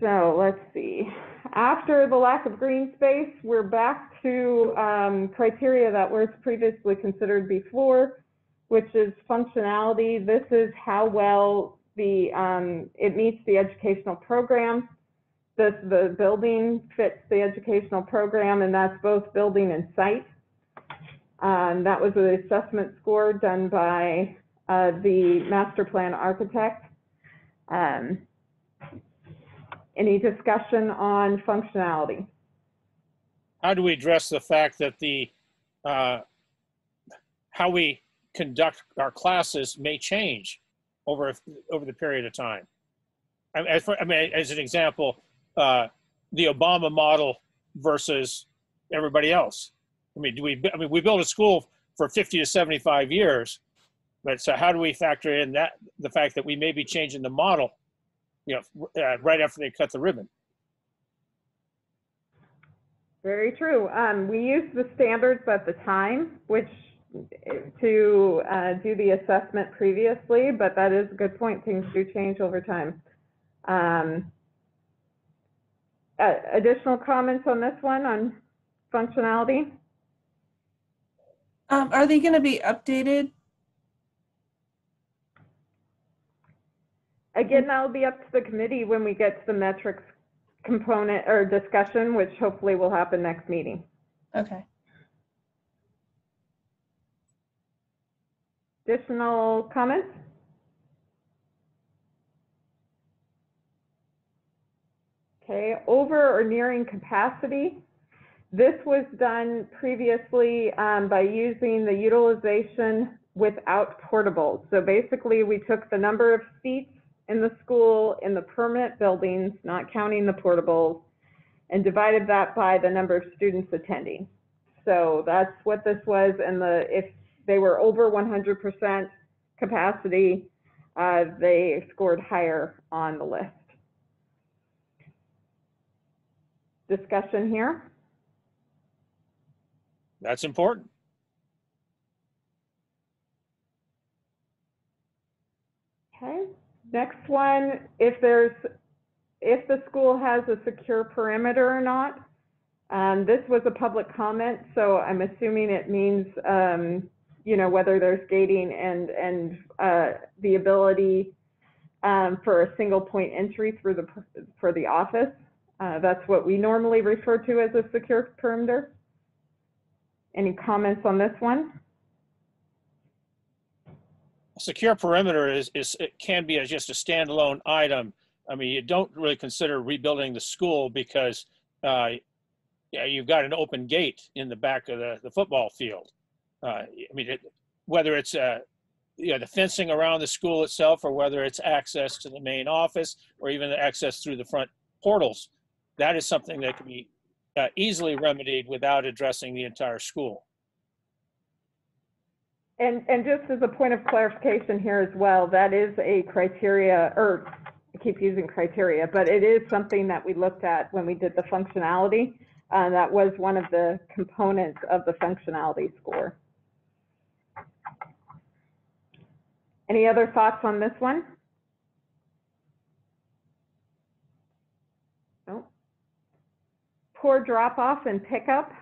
So let's see. After the lack of green space, we're back to criteria that was previously considered before, which is functionality. This is how well the it meets the educational program. The building fits the educational program, and that's both building and site. That was an assessment score done by the master plan architect. Any discussion on functionality? How do we address the fact that the how we conduct our classes may change over the period of time? I mean, as an example, the Obama model versus everybody else. I mean, we built a school for 50 to 75 years, but so how do we factor in that the fact that we may be changing the model, you know, right after they cut the ribbon? Very true. We used the standards at the time, which to do the assessment previously, but that is a good point. Things do change over time. Additional comments on this one, on functionality? Are they going to be updated? Again, that'll be up to the committee when we get to the metrics component or discussion, which hopefully will happen next meeting. Okay. Additional comments? Okay, over or nearing capacity. This was done previously by using the utilization without portables. So basically we took the number of seats in the school in the permanent buildings, not counting the portables, and divided that by the number of students attending. So that's what this was, and if they were over 100% capacity, they scored higher on the list. discussion here? That's important. Okay, next one, if the school has a secure perimeter or not. This was a public comment, so I'm assuming it means, you know, whether there's gating and the ability for a single point entry through for the office. That's what we normally refer to as a secure perimeter. Any comments on this one? Secure perimeter can be just a standalone item. I mean, you don't really consider rebuilding the school because you've got an open gate in the back of the football field. I mean, whether it's you know, the fencing around the school itself, or whether it's access to the main office, or even the access through the front portals, that is something that can be easily remedied without addressing the entire school. And just as a point of clarification here as well, that is a criteria, or I keep using criteria, but it is something that we looked at when we did the functionality. That was one of the components of the functionality score. Any other thoughts on this one? No. Poor drop-off and pickup.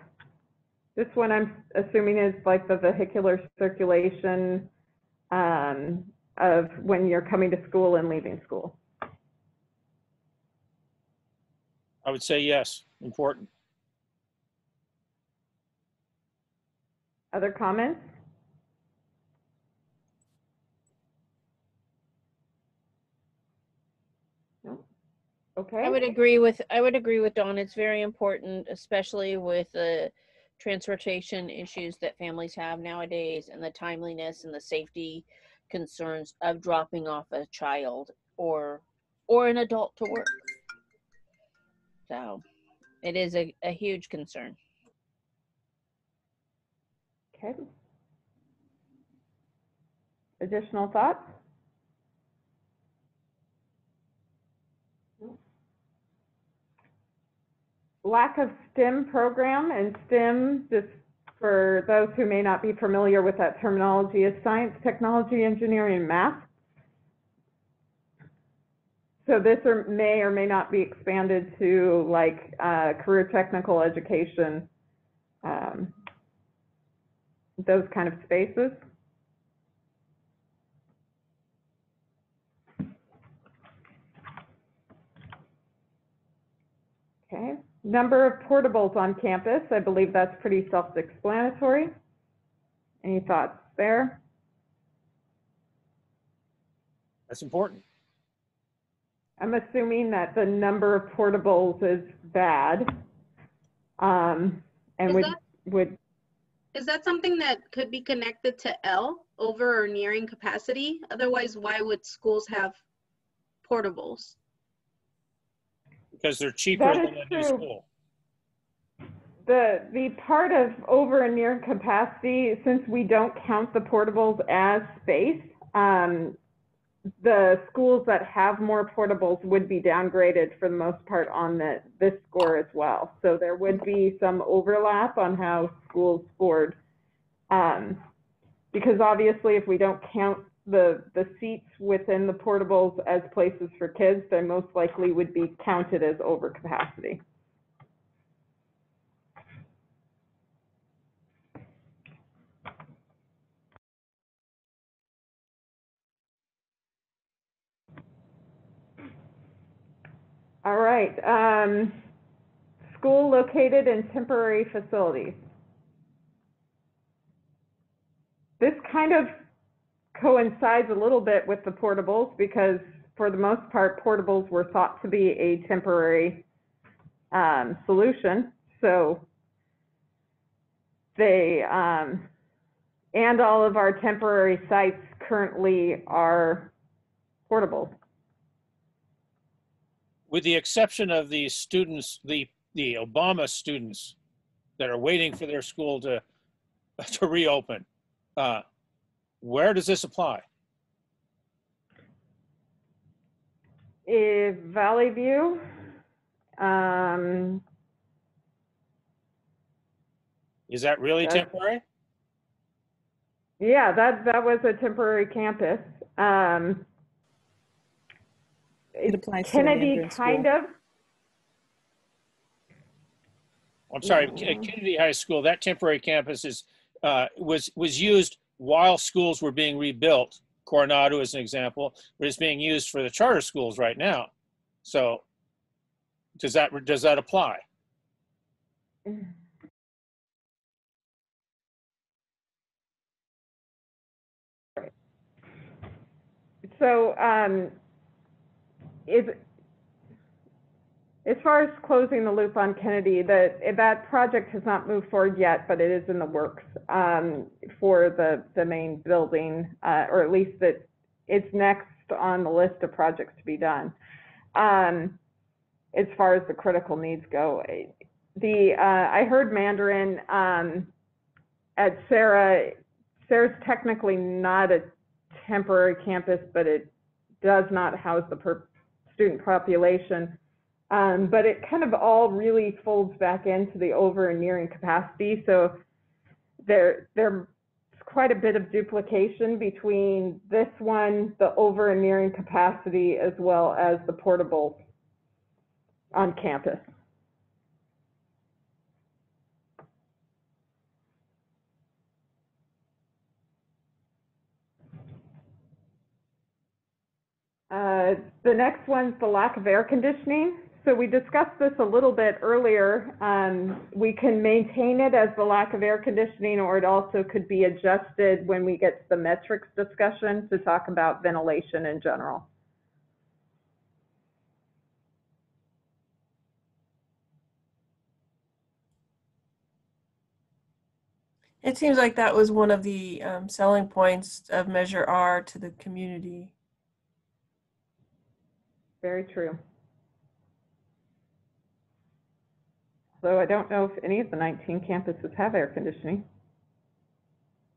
This one I'm assuming is like the vehicular circulation of when you're coming to school and leaving school. I would say yes, important. Other comments? No. Okay. I would agree with Dawn. It's very important, especially with the transportation issues that families have nowadays, and the timeliness and the safety concerns of dropping off a child or an adult to work. So it is a huge concern. Okay. Additional thoughts? Lack of STEM program, and STEM, just for those who may not be familiar with that terminology, is science, technology, engineering, and math. So this may or may not be expanded to like career technical education, those kind of spaces. Okay, number of portables on campus. I believe that's pretty self-explanatory. Any thoughts there? That's important. I'm assuming that the number of portables is bad, and is that something that could be connected to L, over or nearing capacity? Otherwise, why would schools have portables? Because they're cheaper than a new school. The part of over and near capacity, since we don't count the portables as space, the schools that have more portables would be downgraded for the most part on this score as well. So there would be some overlap on how schools scored, because obviously if we don't count the seats within the portables as places for kids, they most likely would be counted as overcapacity. All right, school located in temporary facilities. This kind of coincides a little bit with the portables, because for the most part, portables were thought to be a temporary solution. So they, and all of our temporary sites currently are portables. With the exception of the students, the Obama students that are waiting for their school to reopen, where does this apply? Valley View, Is that really temporary? Yeah, that was a temporary campus. It applies Kennedy to kind of. I'm sorry, Kennedy High School. That temporary campus is was used while schools were being rebuilt. Coronado is an example, but it's being used for the charter schools right now. So, does that apply? So, as far as closing the loop on Kennedy, that project has not moved forward yet, but it is in the works for the main building, or at least that it's next on the list of projects to be done. As far as the critical needs go, I heard Mandarin at Sarah. Sarah's technically not a temporary campus, but it does not house the student population. But it kind of all really folds back into the over and nearing capacity. So there's quite a bit of duplication between this one, the over and nearing capacity, as well as the portable on campus. The next one's the lack of air conditioning. So we discussed this a little bit earlier. We can maintain it as the lack of air conditioning, or it also could be adjusted when we get to the metrics discussion to talk about ventilation in general. It seems like that was one of the selling points of Measure R to the community. Very true. Though I don't know if any of the 19 campuses have air conditioning.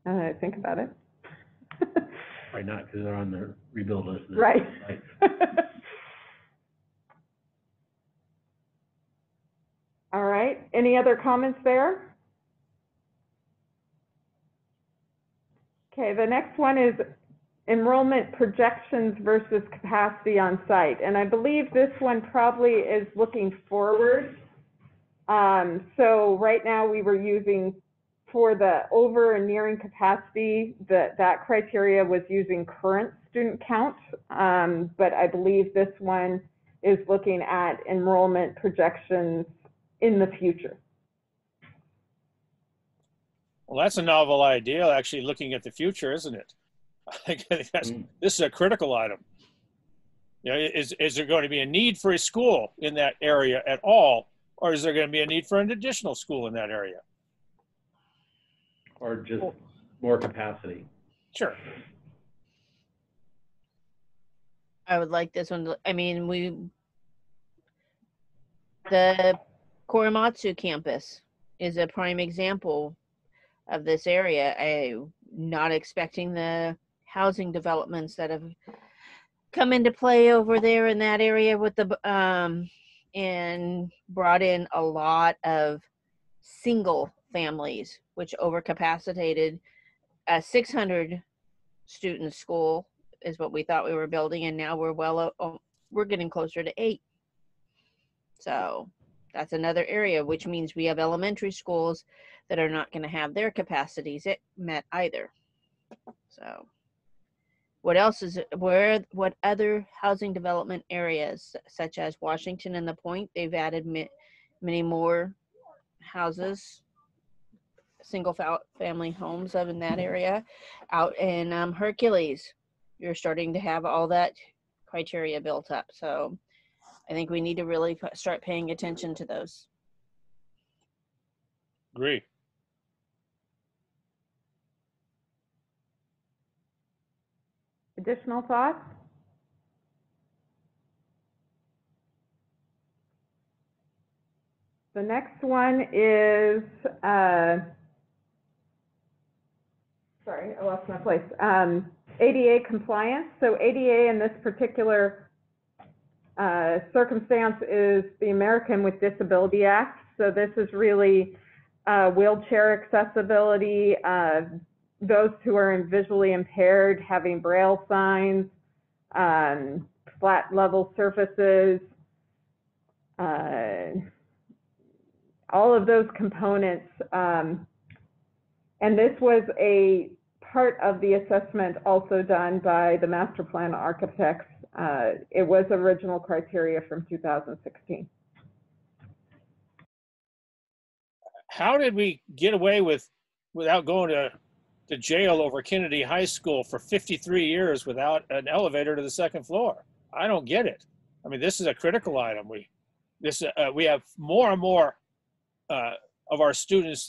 Now that I think about it. Probably not, because they're on the rebuild list. Right. All right. Any other comments there? Okay, the next one is enrollment projections versus capacity on site. And I believe this one probably is looking forward. So right now we were using for the over and nearing capacity, that criteria was using current student count. But I believe this one is looking at enrollment projections in the future. Well, that's a novel idea, actually looking at the future, isn't it? I think this is a critical item. You know, is there going to be a need for a school in that area at all, or is there going to be a need for an additional school in that area? Or just more capacity. Sure. I would like this one. I mean, the Korematsu campus is a prime example of this area. I'm not expecting the housing developments that have come into play over there in that area with the and brought in a lot of single families, which overcapacitated a 600 student school is what we thought we were building, and now we're getting closer to 8. So that's another area, which means we have elementary schools that are not going to have their capacities met either. So what other housing development areas, such as Washington and the Point, they've added many more houses, single family homes up in that area. Out in Hercules, you're starting to have all that criteria built up. So I think we need to really start paying attention to those. Agree. Additional thoughts? The next one is, sorry, I lost my place. ADA compliance. So ADA in this particular circumstance is the American with Disability Act. So this is really wheelchair accessibility, those who are visually impaired having braille signs, flat level surfaces, all of those components. And this was a part of the assessment also done by the master plan architects. It was original criteria from 2016. How did we get away without going to jail over Kennedy High School for 53 years without an elevator to the second floor? I don't get it. I mean, this is a critical item. We have more and more of our students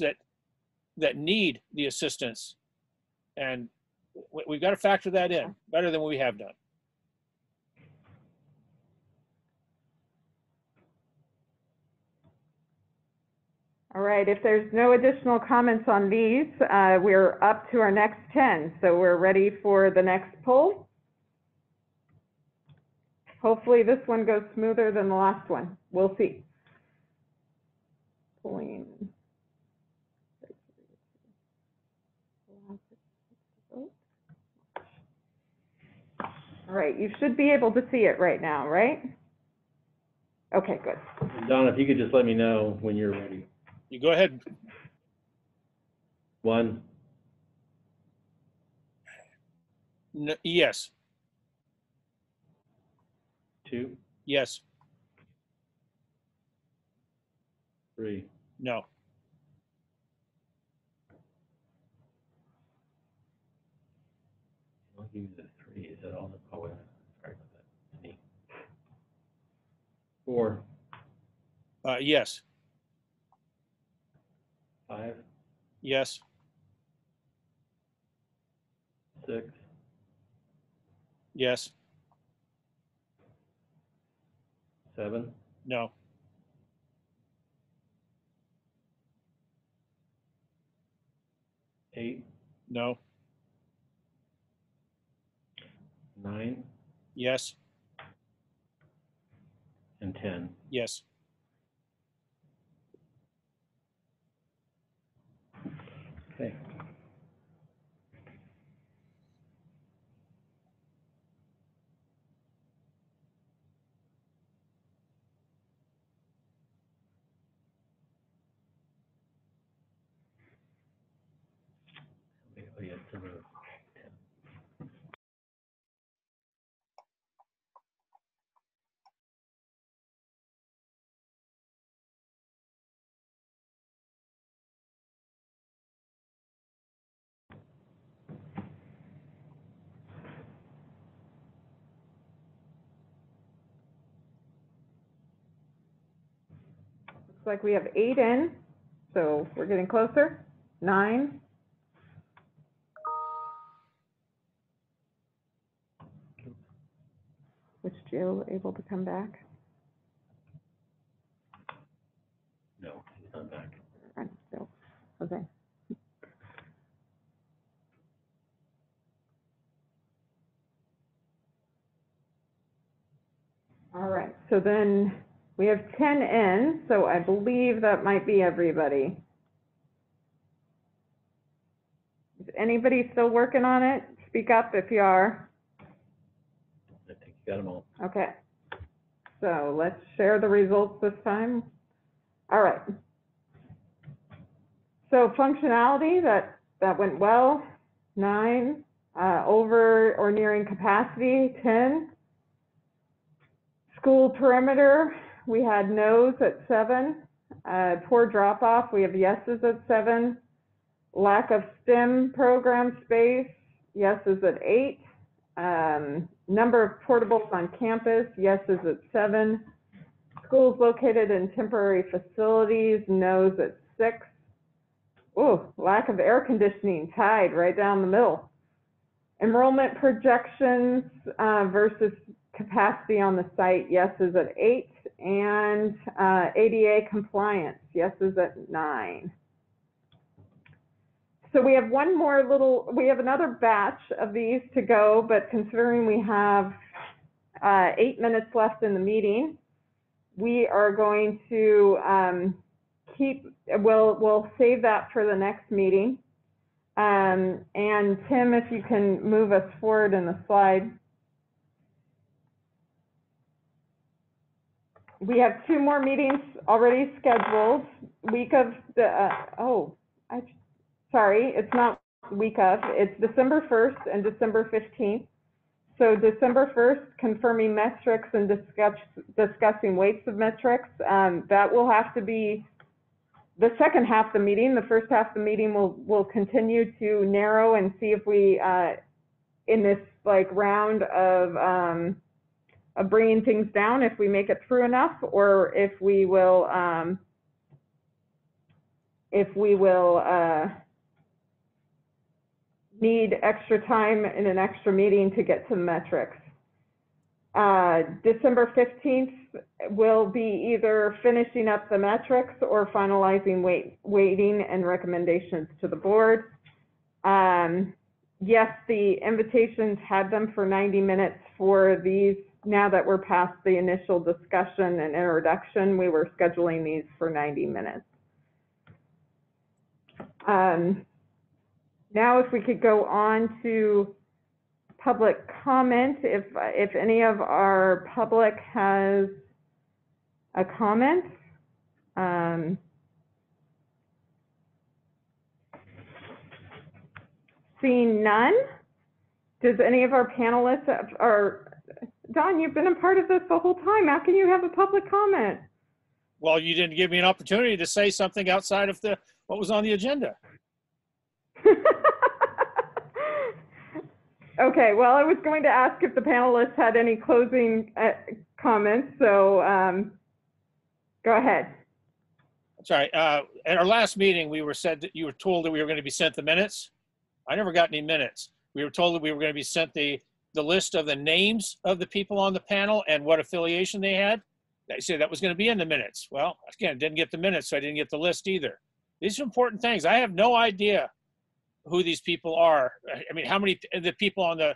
that need the assistance, and we've got to factor that in better than we have done. All right, if there's no additional comments on these, we're up to our next 10. So we're ready for the next poll. Hopefully this one goes smoother than the last one. We'll see. Pulling. All right, you should be able to see it right now, right? Okay, good. Don, if you could just let me know when you're ready. You go ahead. One. No, yes. Two. Yes. Three. No. I'll give you the three. Is that all the power? Sorry about that. Four. Yes. Five. Yes. Six. Yes. Seven. No. Eight. No. Nine. Yes. And 10. Yes. Okay. Like we have 8 in, so we're getting closer. 9. Was Jill able to come back? No, she's not back. Right, so, okay. All right, so then we have 10 in, so I believe that might be everybody. Is anybody still working on it? Speak up if you are. I think you got them all. Okay, so let's share the results this time. All right. So functionality, that went well. 9, over or nearing capacity, 10. School perimeter, we had no's at 7, poor drop-off, we have yeses at 7, lack of STEM program space, yeses at 8, number of portables on campus, yeses at 7, schools located in temporary facilities, no's at 6, oh, lack of air conditioning, tied right down the middle. Enrollment projections versus capacity on the site, yeses at 8, and ADA compliance, yeses at 9. So we have another batch of these to go, but considering we have 8 minutes left in the meeting, we are going to we'll save that for the next meeting. And Tim, if you can move us forward in the slide. We have two more meetings already scheduled. Week of the, sorry, it's not week of, it's December 1st and December 15th. So December 1st, confirming metrics and discussing weights of metrics. That will have to be the second half of the meeting. The first half of the meeting will continue to narrow and see if we, in this like round of bringing things down, if we make it through enough, or if we will, need extra time in an extra meeting to get to the metrics. December 15th will be either finishing up the metrics or finalizing weighting and recommendations to the board. Yes, the invitations had them for 90 minutes for these. Now that we're past the initial discussion and introduction, we were scheduling these for 90 minutes. Now, if we could go on to public comment, if any of our public has a comment. Seeing none, does any of our panelists, or Don, you've been a part of this the whole time. How can you have a public comment? Well, you didn't give me an opportunity to say something outside of the what was on the agenda. Okay, well, I was going to ask if the panelists had any closing comments, so go ahead. Sorry, at our last meeting, we were said that you were told that we were going to be sent the minutes. I never got any minutes. We were told that we were going to be sent the list of the names of the people on the panel and what affiliation they had. They said that was going to be in the minutes. Well, again, didn't get the minutes, so I didn't get the list either. These are important things. I have no idea who these people are. I mean, how many of the people on the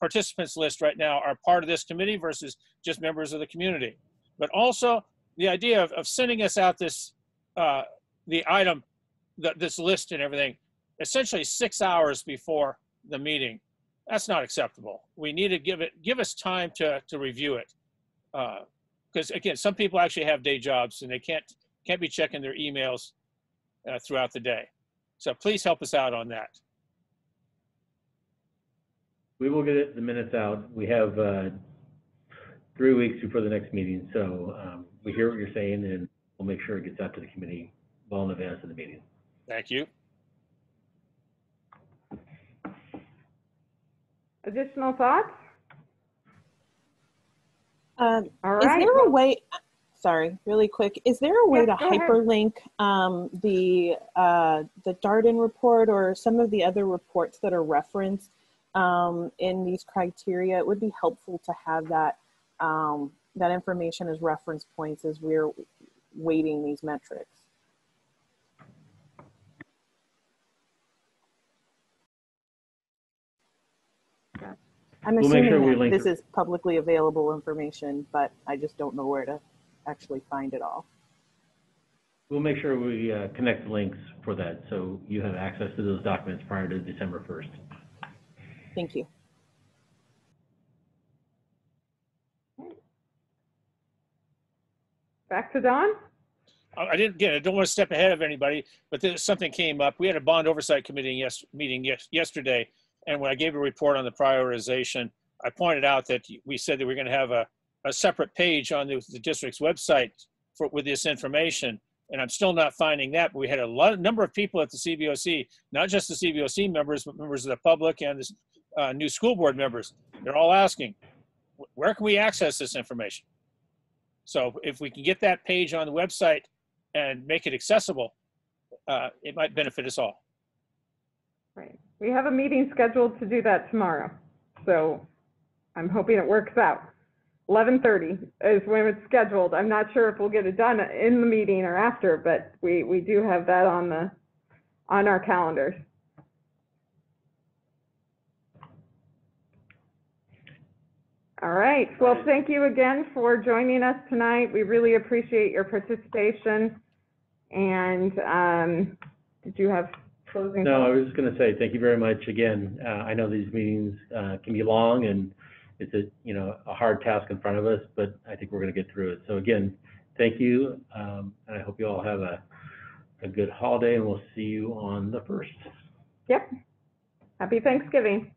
participants list right now are part of this committee versus just members of the community. But also the idea of sending us out this, the item, this list and everything, essentially 6 hours before the meeting. That's not acceptable. We need to give us time to review it. Because again, some people actually have day jobs and they can't be checking their emails throughout the day. So please help us out on that. We will get the minutes out. We have 3 weeks before the next meeting. So we hear what you're saying and we'll make sure it gets out to the committee well in advance of the meeting. Thank you. Additional thoughts? All right. Is there a way, sorry, really quick, is there a way to hyperlink the Darden report or some of the other reports that are referenced in these criteria? It would be helpful to have that, that information as reference points as we're weighting these metrics. I'm assuming that this is publicly available information, but I just don't know where to actually find it all. We'll make sure we connect links for that so you have access to those documents prior to December 1st. Thank you. Back to Don. I didn't get it. I don't want to step ahead of anybody, but something came up. We had a bond oversight committee yesterday. And when I gave a report on the prioritization, I pointed out that we said that we're going to have a separate page on the district's website with this information. And I'm still not finding that, but we had a number of people at the CBOC, not just the CBOC members, but members of the public and the new school board members. They're all asking, where can we access this information? So if we can get that page on the website and make it accessible, it might benefit us all. Right. We have a meeting scheduled to do that tomorrow. So I'm hoping it works out. 11:30 is when it's scheduled. I'm not sure if we'll get it done in the meeting or after, but we do have that on our calendars. All right. Well, thank you again for joining us tonight. We really appreciate your participation. And did you have closing? No, I was just going to say thank you very much again. I know these meetings can be long, and it's a hard task in front of us, but I think we're going to get through it. So again, thank you, and I hope you all have a good holiday, and we'll see you on the 1st. Yep. Happy Thanksgiving.